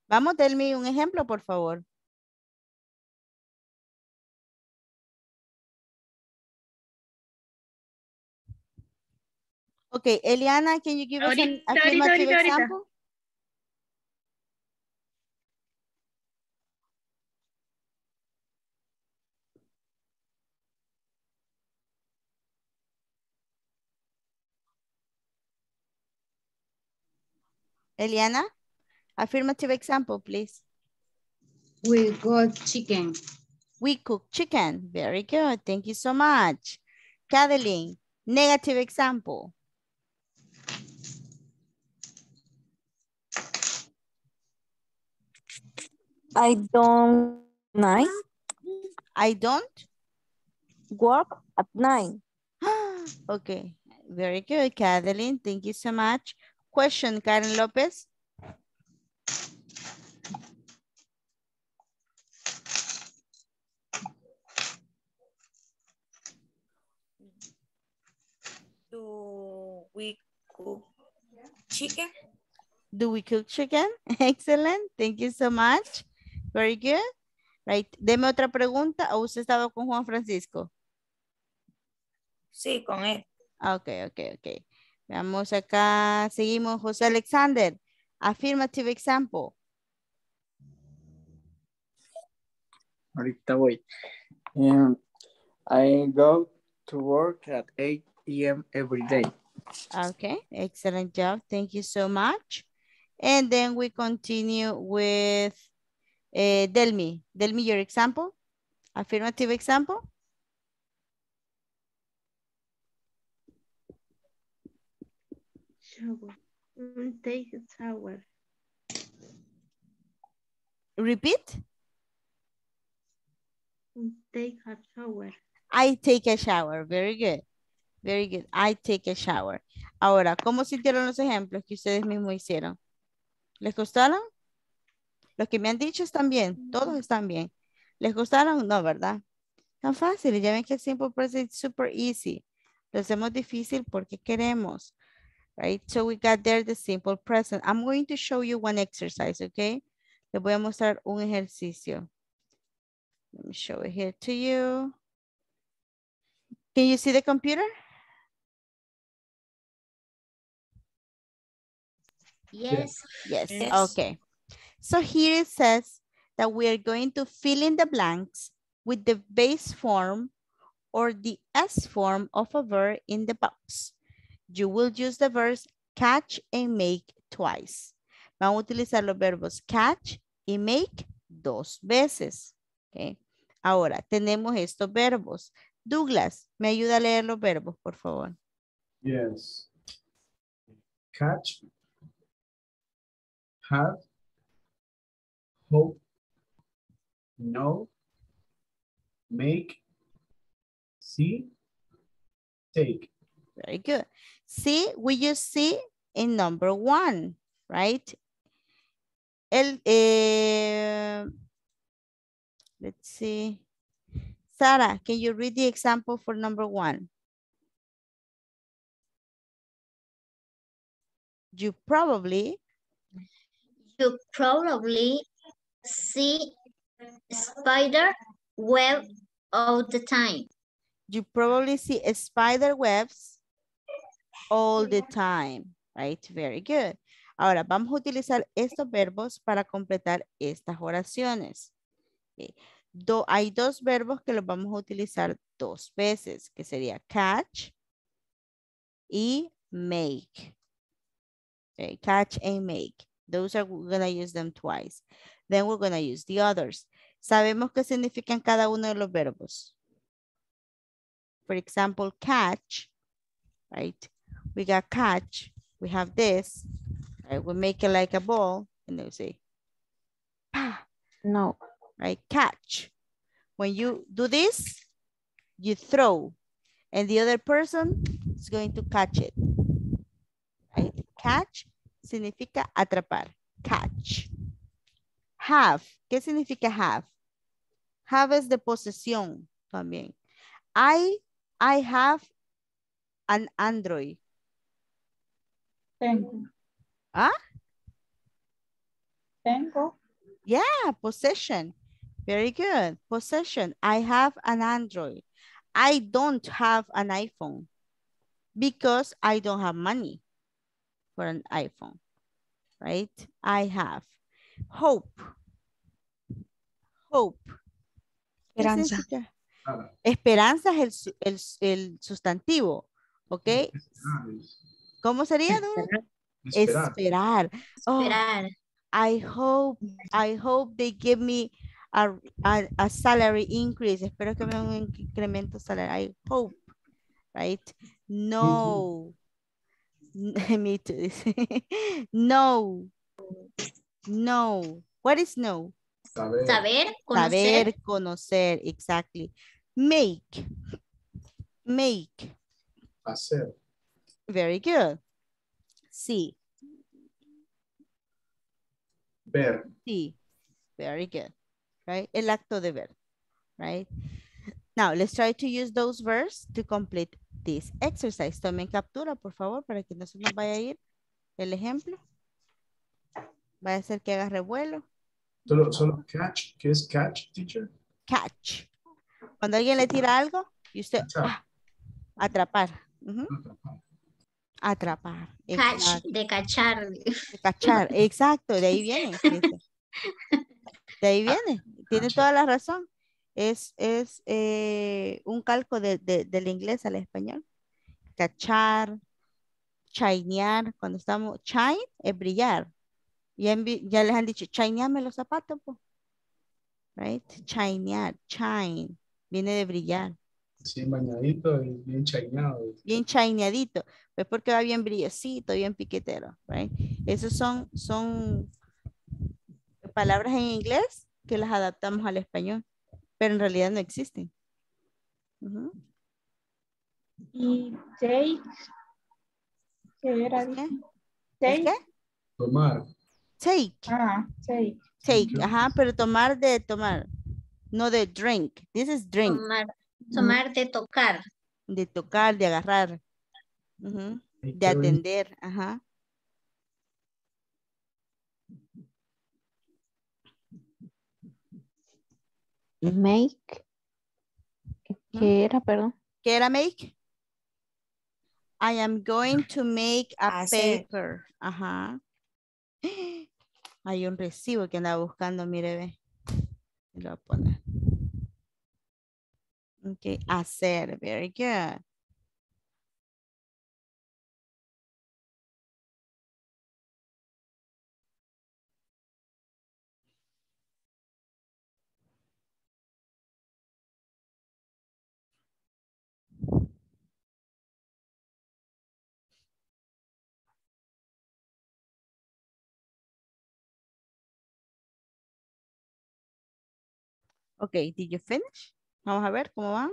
Vamos, Delmi, un ejemplo, por favor. Okay, Eliana, can you give us an affirmative example? Eliana? Affirmative example, please. We cook chicken. We cook chicken. Very good. Thank you so much. Kathleen, negative example. I don't night. I don't work at night. Okay. Very good, Kathleen. Thank you so much. Question, Karen Lopez. Do chicken? Do we cook chicken? Excellent. Thank you so much. Very good. Right. Deme otra pregunta. ¿O usted estaba con Juan Francisco? Sí, con él. Ok, ok, ok. Veamos acá. Seguimos. José Alexander. Affirmative example. Ahorita voy. Um, I go to work at eight A M every day. Okay, excellent job. Thank you so much. And then we continue with uh, Delmi. Delmi, your example? Affirmative example? Shower. Take a shower. Repeat? Take a shower. I take a shower. Very good. Very good. I take a shower. Ahora, ¿cómo sintieron los ejemplos que ustedes mismos hicieron? ¿Les gustaron? Los que me han dicho están bien. Todos están bien. ¿Les gustaron? No, ¿verdad? Tan fácil. Ya ven que el simple present is super easy. Lo hacemos difícil porque queremos. Right? So we got there the simple present. I'm going to show you one exercise, okay? Les voy a mostrar un ejercicio. Let me show it here to you. Can you see the computer? Yes. Yes. Yes. Okay. So here it says that we are going to fill in the blanks with the base form or the S form of a verb in the box. You will use the verbs catch and make twice. Van a utilizar los verbos catch y make dos veces. Okay. Ahora tenemos estos verbos. Douglas, ¿me ayuda a leer los verbos, por favor? Yes. Catch. Have. Hope. Know. Make. See. Take. Very good. See, we use see in number one, right? El, eh, let's see. Sara, can you read the example for number one? You probably. You probably see spider web all the time. You probably see spider webs all the time, right? Very good. Ahora vamos a utilizar estos verbos para completar estas oraciones. Okay. Do, hay dos verbos que los vamos a utilizar dos veces, que sería catch y make. Okay, catch and make. Those are, we're going to use them twice. Then we're going to use the others. ¿Sabemos qué significan cada uno de los verbos? For example, catch, right? We got catch. We have this. Right? We make it like a ball. And they say, ah, no. Right, catch. When you do this, you throw, and the other person is going to catch it. Right, catch significa atrapar. Catch. Have. ¿Qué significa have? Have es de posesión también. I, I have an Android. Tengo. ¿Ah? Tengo. Yeah, possession. Very good. Possession. I have an Android. I don't have an iPhone because I don't have money for an iPhone, right? I have. Hope. Hope. Esperanza. Esperanza es el, el, el sustantivo, ¿ok? ¿Cómo sería? Esperar. Esperar. Oh, Esperar. I hope, I hope they give me A, a, a salary increase. Espero que me den un incremento salarial. I hope, right? No. Me too. No. No. What is no? Saber. Saber, conocer. Saber, conocer. Exactly. Make. Make. Hacer. Very good. See. Ver. See. Very good. Right? El acto de ver, right? Now, let's try to use those verbs to complete this exercise. Tomen captura, por favor, para que no se nos vaya a ir. el ejemplo. Va a ser que haga revuelo. Solo, solo catch. ¿Qué es catch, teacher? Catch. Cuando alguien le tira algo y usted... Ah, atrapar. Uh-huh. Atrapar. Catch, exacto. De cachar. De cachar, exacto. De ahí viene. De ahí viene. Tiene toda la razón. Es, es eh, un calco de, de, del inglés al español. Cachar, chainear. Cuando estamos... Chain es brillar. Ya, ya les han dicho, chaineame los zapatos, po. Right? Chainear, shine, viene de brillar. Sí, bañadito y bien chaineado. Bien chaineadito, pues porque va bien brillosito, bien piquetero, right? Esas son, son palabras en inglés que las adaptamos al español, pero en realidad no existen. Uh-huh. Y take, ¿qué era? ¿Qué? Take. ¿Qué? Tomar. Take. Ah, take. Take, ajá, pero tomar de tomar, no de drink. This is drink. Tomar, tomar de tocar. De tocar, de agarrar. Uh-huh. De atender, ajá. Make. ¿Qué era, perdón? ¿Qué era make? I am going to make a paper. Ajá. Hay un recibo que andaba buscando, mire, ve. Lo voy a poner. Ok, hacer, very good. Okay, did you finish? Vamos a ver cómo van.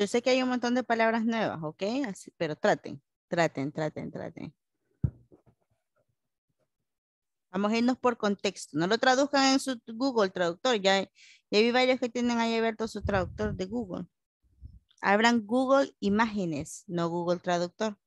Yo sé que hay un montón de palabras nuevas, ¿ok? Así, pero traten, traten, traten, traten. Vamos a irnos por contexto. No lo traduzcan en su Google Traductor. Ya, ya vi varios que tienen ahí abierto su traductor de Google. Abran Google Imágenes, no Google Traductor.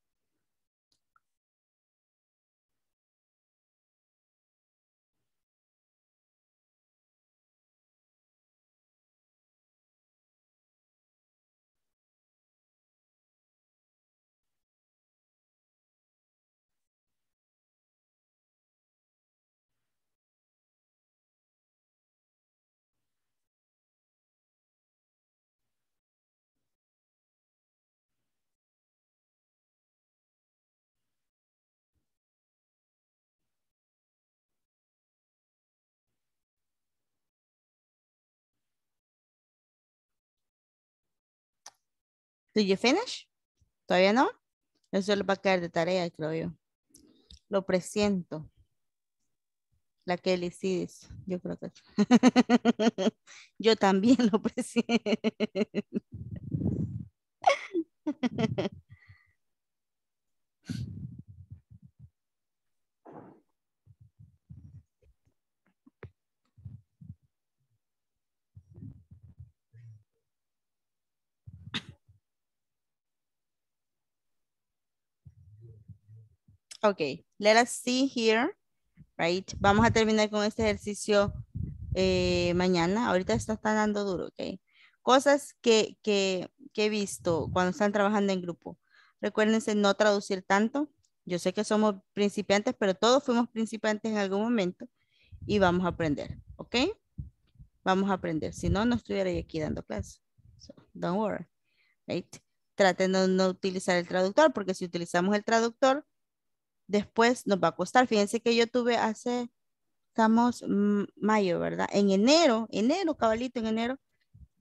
Did you finish? ¿Todavía no? Eso les va a caer de tarea, creo yo. Lo presiento. La Kelly sí, yo creo que... Yo también lo presiento. Ok, let us see here, right? Vamos a terminar con este ejercicio eh, mañana. Ahorita está, está dando duro, ok. Cosas que, que, que he visto cuando están trabajando en grupo. Recuérdense no traducir tanto. Yo sé que somos principiantes, pero todos fuimos principiantes en algún momento y vamos a aprender, ok. Vamos a aprender. Si no, no estuviera aquí dando clase. So, don't worry, right? Traten de no utilizar el traductor, porque si utilizamos el traductor, después nos va a costar. Fíjense que yo tuve hace estamos mayo, ¿verdad? En enero, enero, cabalito, en enero,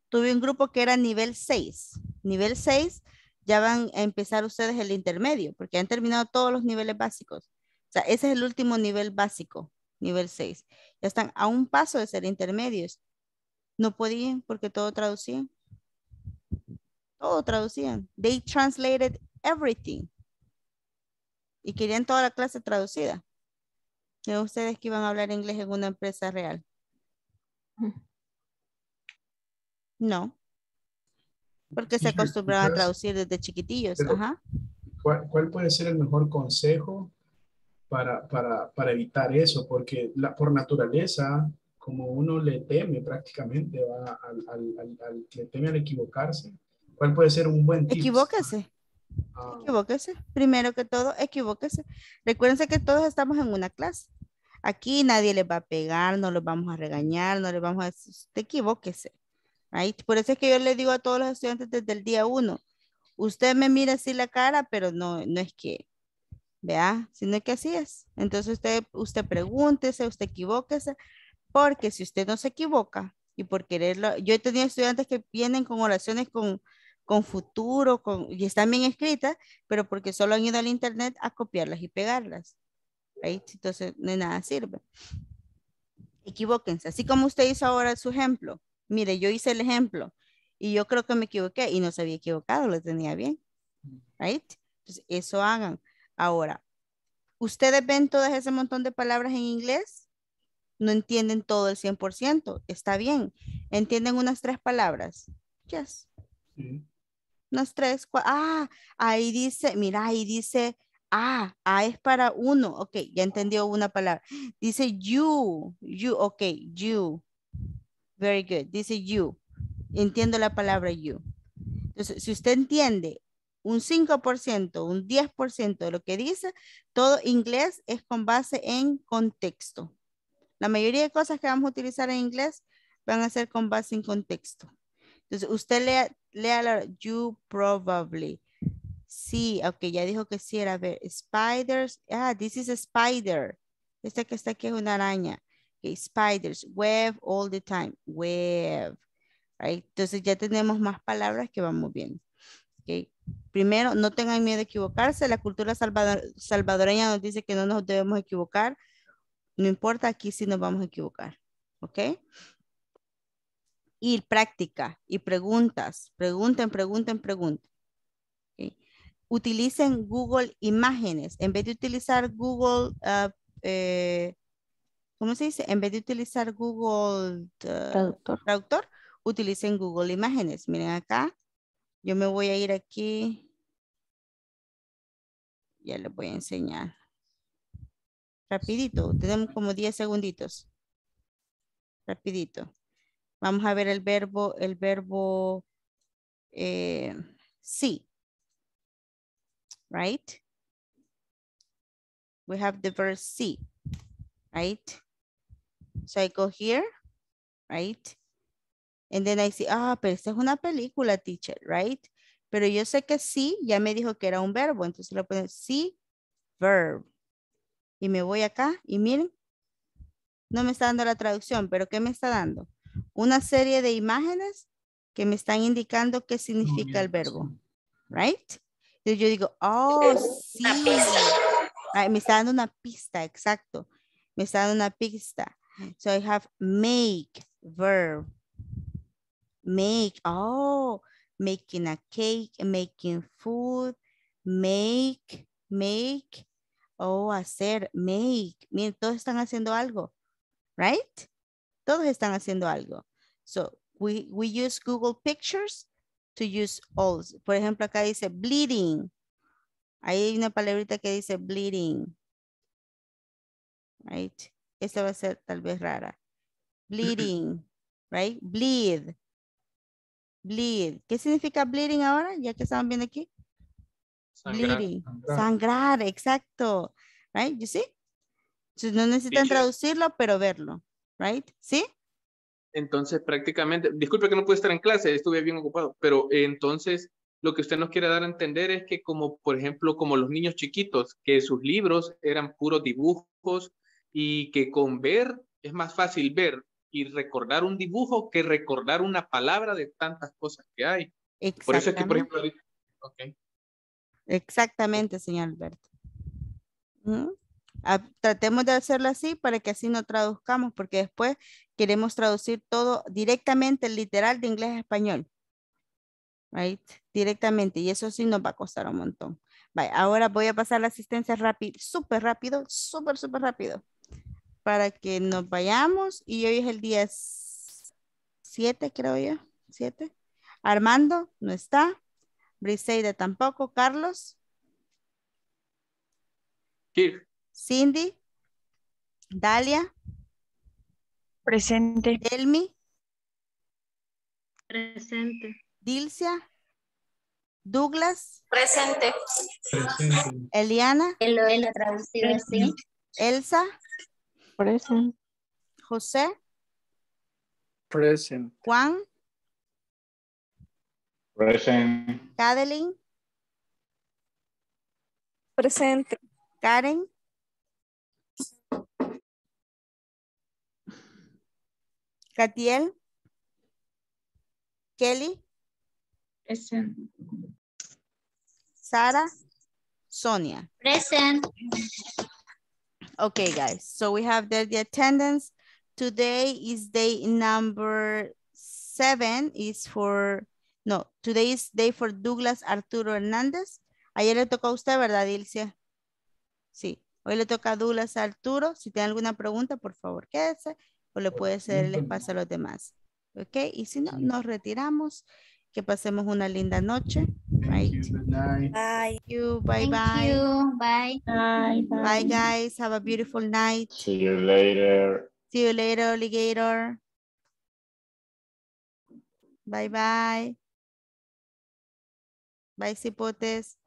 tuve un grupo que era nivel seis. Nivel seis, ya van a empezar ustedes el intermedio, porque han terminado todos los niveles básicos. O sea, ese es el último nivel básico, nivel seis. Ya están a un paso de ser intermedios. No podían porque todo traducían. Todo traducían. They translated everything. Y querían toda la clase traducida. ¿Y ustedes que iban a hablar inglés en una empresa real? No. Porque se acostumbraban a traducir desde chiquitillos. Pero, ajá. ¿cuál, ¿Cuál puede ser el mejor consejo para, para, para evitar eso? Porque la, por naturaleza, como uno le teme prácticamente, va al, al, al, al, le teme al equivocarse. ¿Cuál puede ser un buen tip? Equivóquese. Ah. Equivóquese. Primero que todo, equivóquese. Recuérdense que todos estamos en una clase. Aquí nadie les va a pegar, no los vamos a regañar, no les vamos a decir, usted equivóquese. Right? Por eso es que yo le digo a todos los estudiantes desde el día uno, usted me mira así la cara, pero no, no es que, vea, sino que así es. Entonces usted, usted pregúntese, usted equivóquese, porque si usted no se equivoca, y por quererlo, yo he tenido estudiantes que vienen con oraciones con, con futuro, con, y están bien escritas, pero porque solo han ido al internet a copiarlas y pegarlas. Right? Entonces de nada sirve. Equivóquense, así como usted hizo ahora su ejemplo. Mire, yo hice el ejemplo y yo creo que me equivoqué y no se había equivocado, lo tenía bien. Right? Entonces, eso hagan. Ahora, ustedes ven todo ese montón de palabras en inglés, no entienden todo el cien por ciento, está bien. ¿Entienden unas tres palabras? Yes. Sí. Unas tres, cuatro. Ah, ahí dice, mira, ahí dice, ah, ah es para uno. Ok, ya entendió una palabra. Dice you, you, ok, you. Very good. Dice you. Entiendo la palabra you. Entonces, si usted entiende un cinco por ciento, un diez por ciento de lo que dice, todo inglés es con base en contexto. La mayoría de cosas que vamos a utilizar en inglés van a ser con base en contexto. Entonces, usted lea, lea la you probably. Sí, ok, ya dijo que sí era ver. Spiders. Ah, this is a spider. Esta que está aquí es una araña. Okay, spiders, web all the time, web, right? Entonces ya tenemos más palabras que vamos viendo. Okay. Primero, no tengan miedo de equivocarse, la cultura salvador, salvadoreña nos dice que no nos debemos equivocar, no importa, aquí sí nos vamos a equivocar, ¿ok? Y práctica, y preguntas, pregunten, pregunten, pregunten. Okay. Utilicen Google Imágenes, en vez de utilizar Google... Uh, eh, ¿Cómo se dice? En vez de utilizar Google uh, Traductor. Traductor, utilicen Google Imágenes. Miren acá. Yo me voy a ir aquí. Ya les voy a enseñar. Rapidito. Tenemos como diez segunditos. Rapidito. Vamos a ver el verbo, el verbo eh, sí. Right? We have the verb sí. Right? So I go here, right? And then I see, ah, pero esta es una película, teacher, right? Pero yo sé que sí, ya me dijo que era un verbo, entonces le ponen sí, verb. Y me voy acá y miren, no me está dando la traducción, pero ¿qué me está dando? Una serie de imágenes que me están indicando qué significa el verbo, right? Entonces yo digo, oh, sí. Right, me está dando una pista, exacto. Me está dando una pista. So I have make, verb. Make, oh, making a cake, making food, make, make, oh, hacer, make. Miren, todos están haciendo algo, right? Todos están haciendo algo. So we, we use Google Pictures to use all. Por ejemplo, acá dice bleeding. Ahí hay una palabrita que dice bleeding. Right? Esta va a ser tal vez rara. Bleeding, right? Bleed. Bleed. ¿Qué significa bleeding ahora? Ya que estamos viendo aquí. Sangrar, bleeding. Sangrar. Sangrar, exacto. Right? You see? Entonces no necesitan Teacher. Traducirlo, pero verlo. Right? ¿Sí? Entonces prácticamente, disculpe que no pude estar en clase, estuve bien ocupado, pero eh, entonces lo que usted nos quiere dar a entender es que como, por ejemplo, como los niños chiquitos, que sus libros eran puros dibujos, y que con ver es más fácil ver y recordar un dibujo que recordar una palabra de tantas cosas que hay. Por eso es que, por ejemplo, okay. Exactamente, señor Alberto. ¿Mm? A, tratemos de hacerlo así para que así no traduzcamos, porque después queremos traducir todo directamente, literal, de inglés a español. Right? Directamente. Y eso sí nos va a costar un montón. Vale, ahora voy a pasar la asistencia rápido, súper rápido, súper, súper rápido. Para que nos vayamos. Y hoy es el día siete, creo yo. siete. Armando no está. Briseida tampoco. Carlos. Sí. Cindy. Dalia. Presente. Delmi. Presente. Dilcia. Douglas. Presente. Presente. Eliana. El, el traducido así. Elsa. Presente. José. Presente. Juan. Presente. Kathleen. Presente. Karen. Katiel. Kelly. Presente. Sara. Sonia. Present. Okay, guys. So we have there the attendance. Today is day number seven. Is for, no, today is day for Douglas Arturo Hernández. Ayer le tocó a usted, ¿verdad, Dilcia? Sí. Hoy le toca a Douglas Arturo. Si tiene alguna pregunta, por favor, quédese. O le puede hacer el espacio a los demás. Ok, y si no, nos retiramos. Que pasemos una linda noche. Right. Bye. Bye. You. Bye. Thank bye. You. Bye. Bye. Bye. Bye, guys. Have a beautiful night. See you later. See you later, alligator. Bye, bye. Bye, cipotes.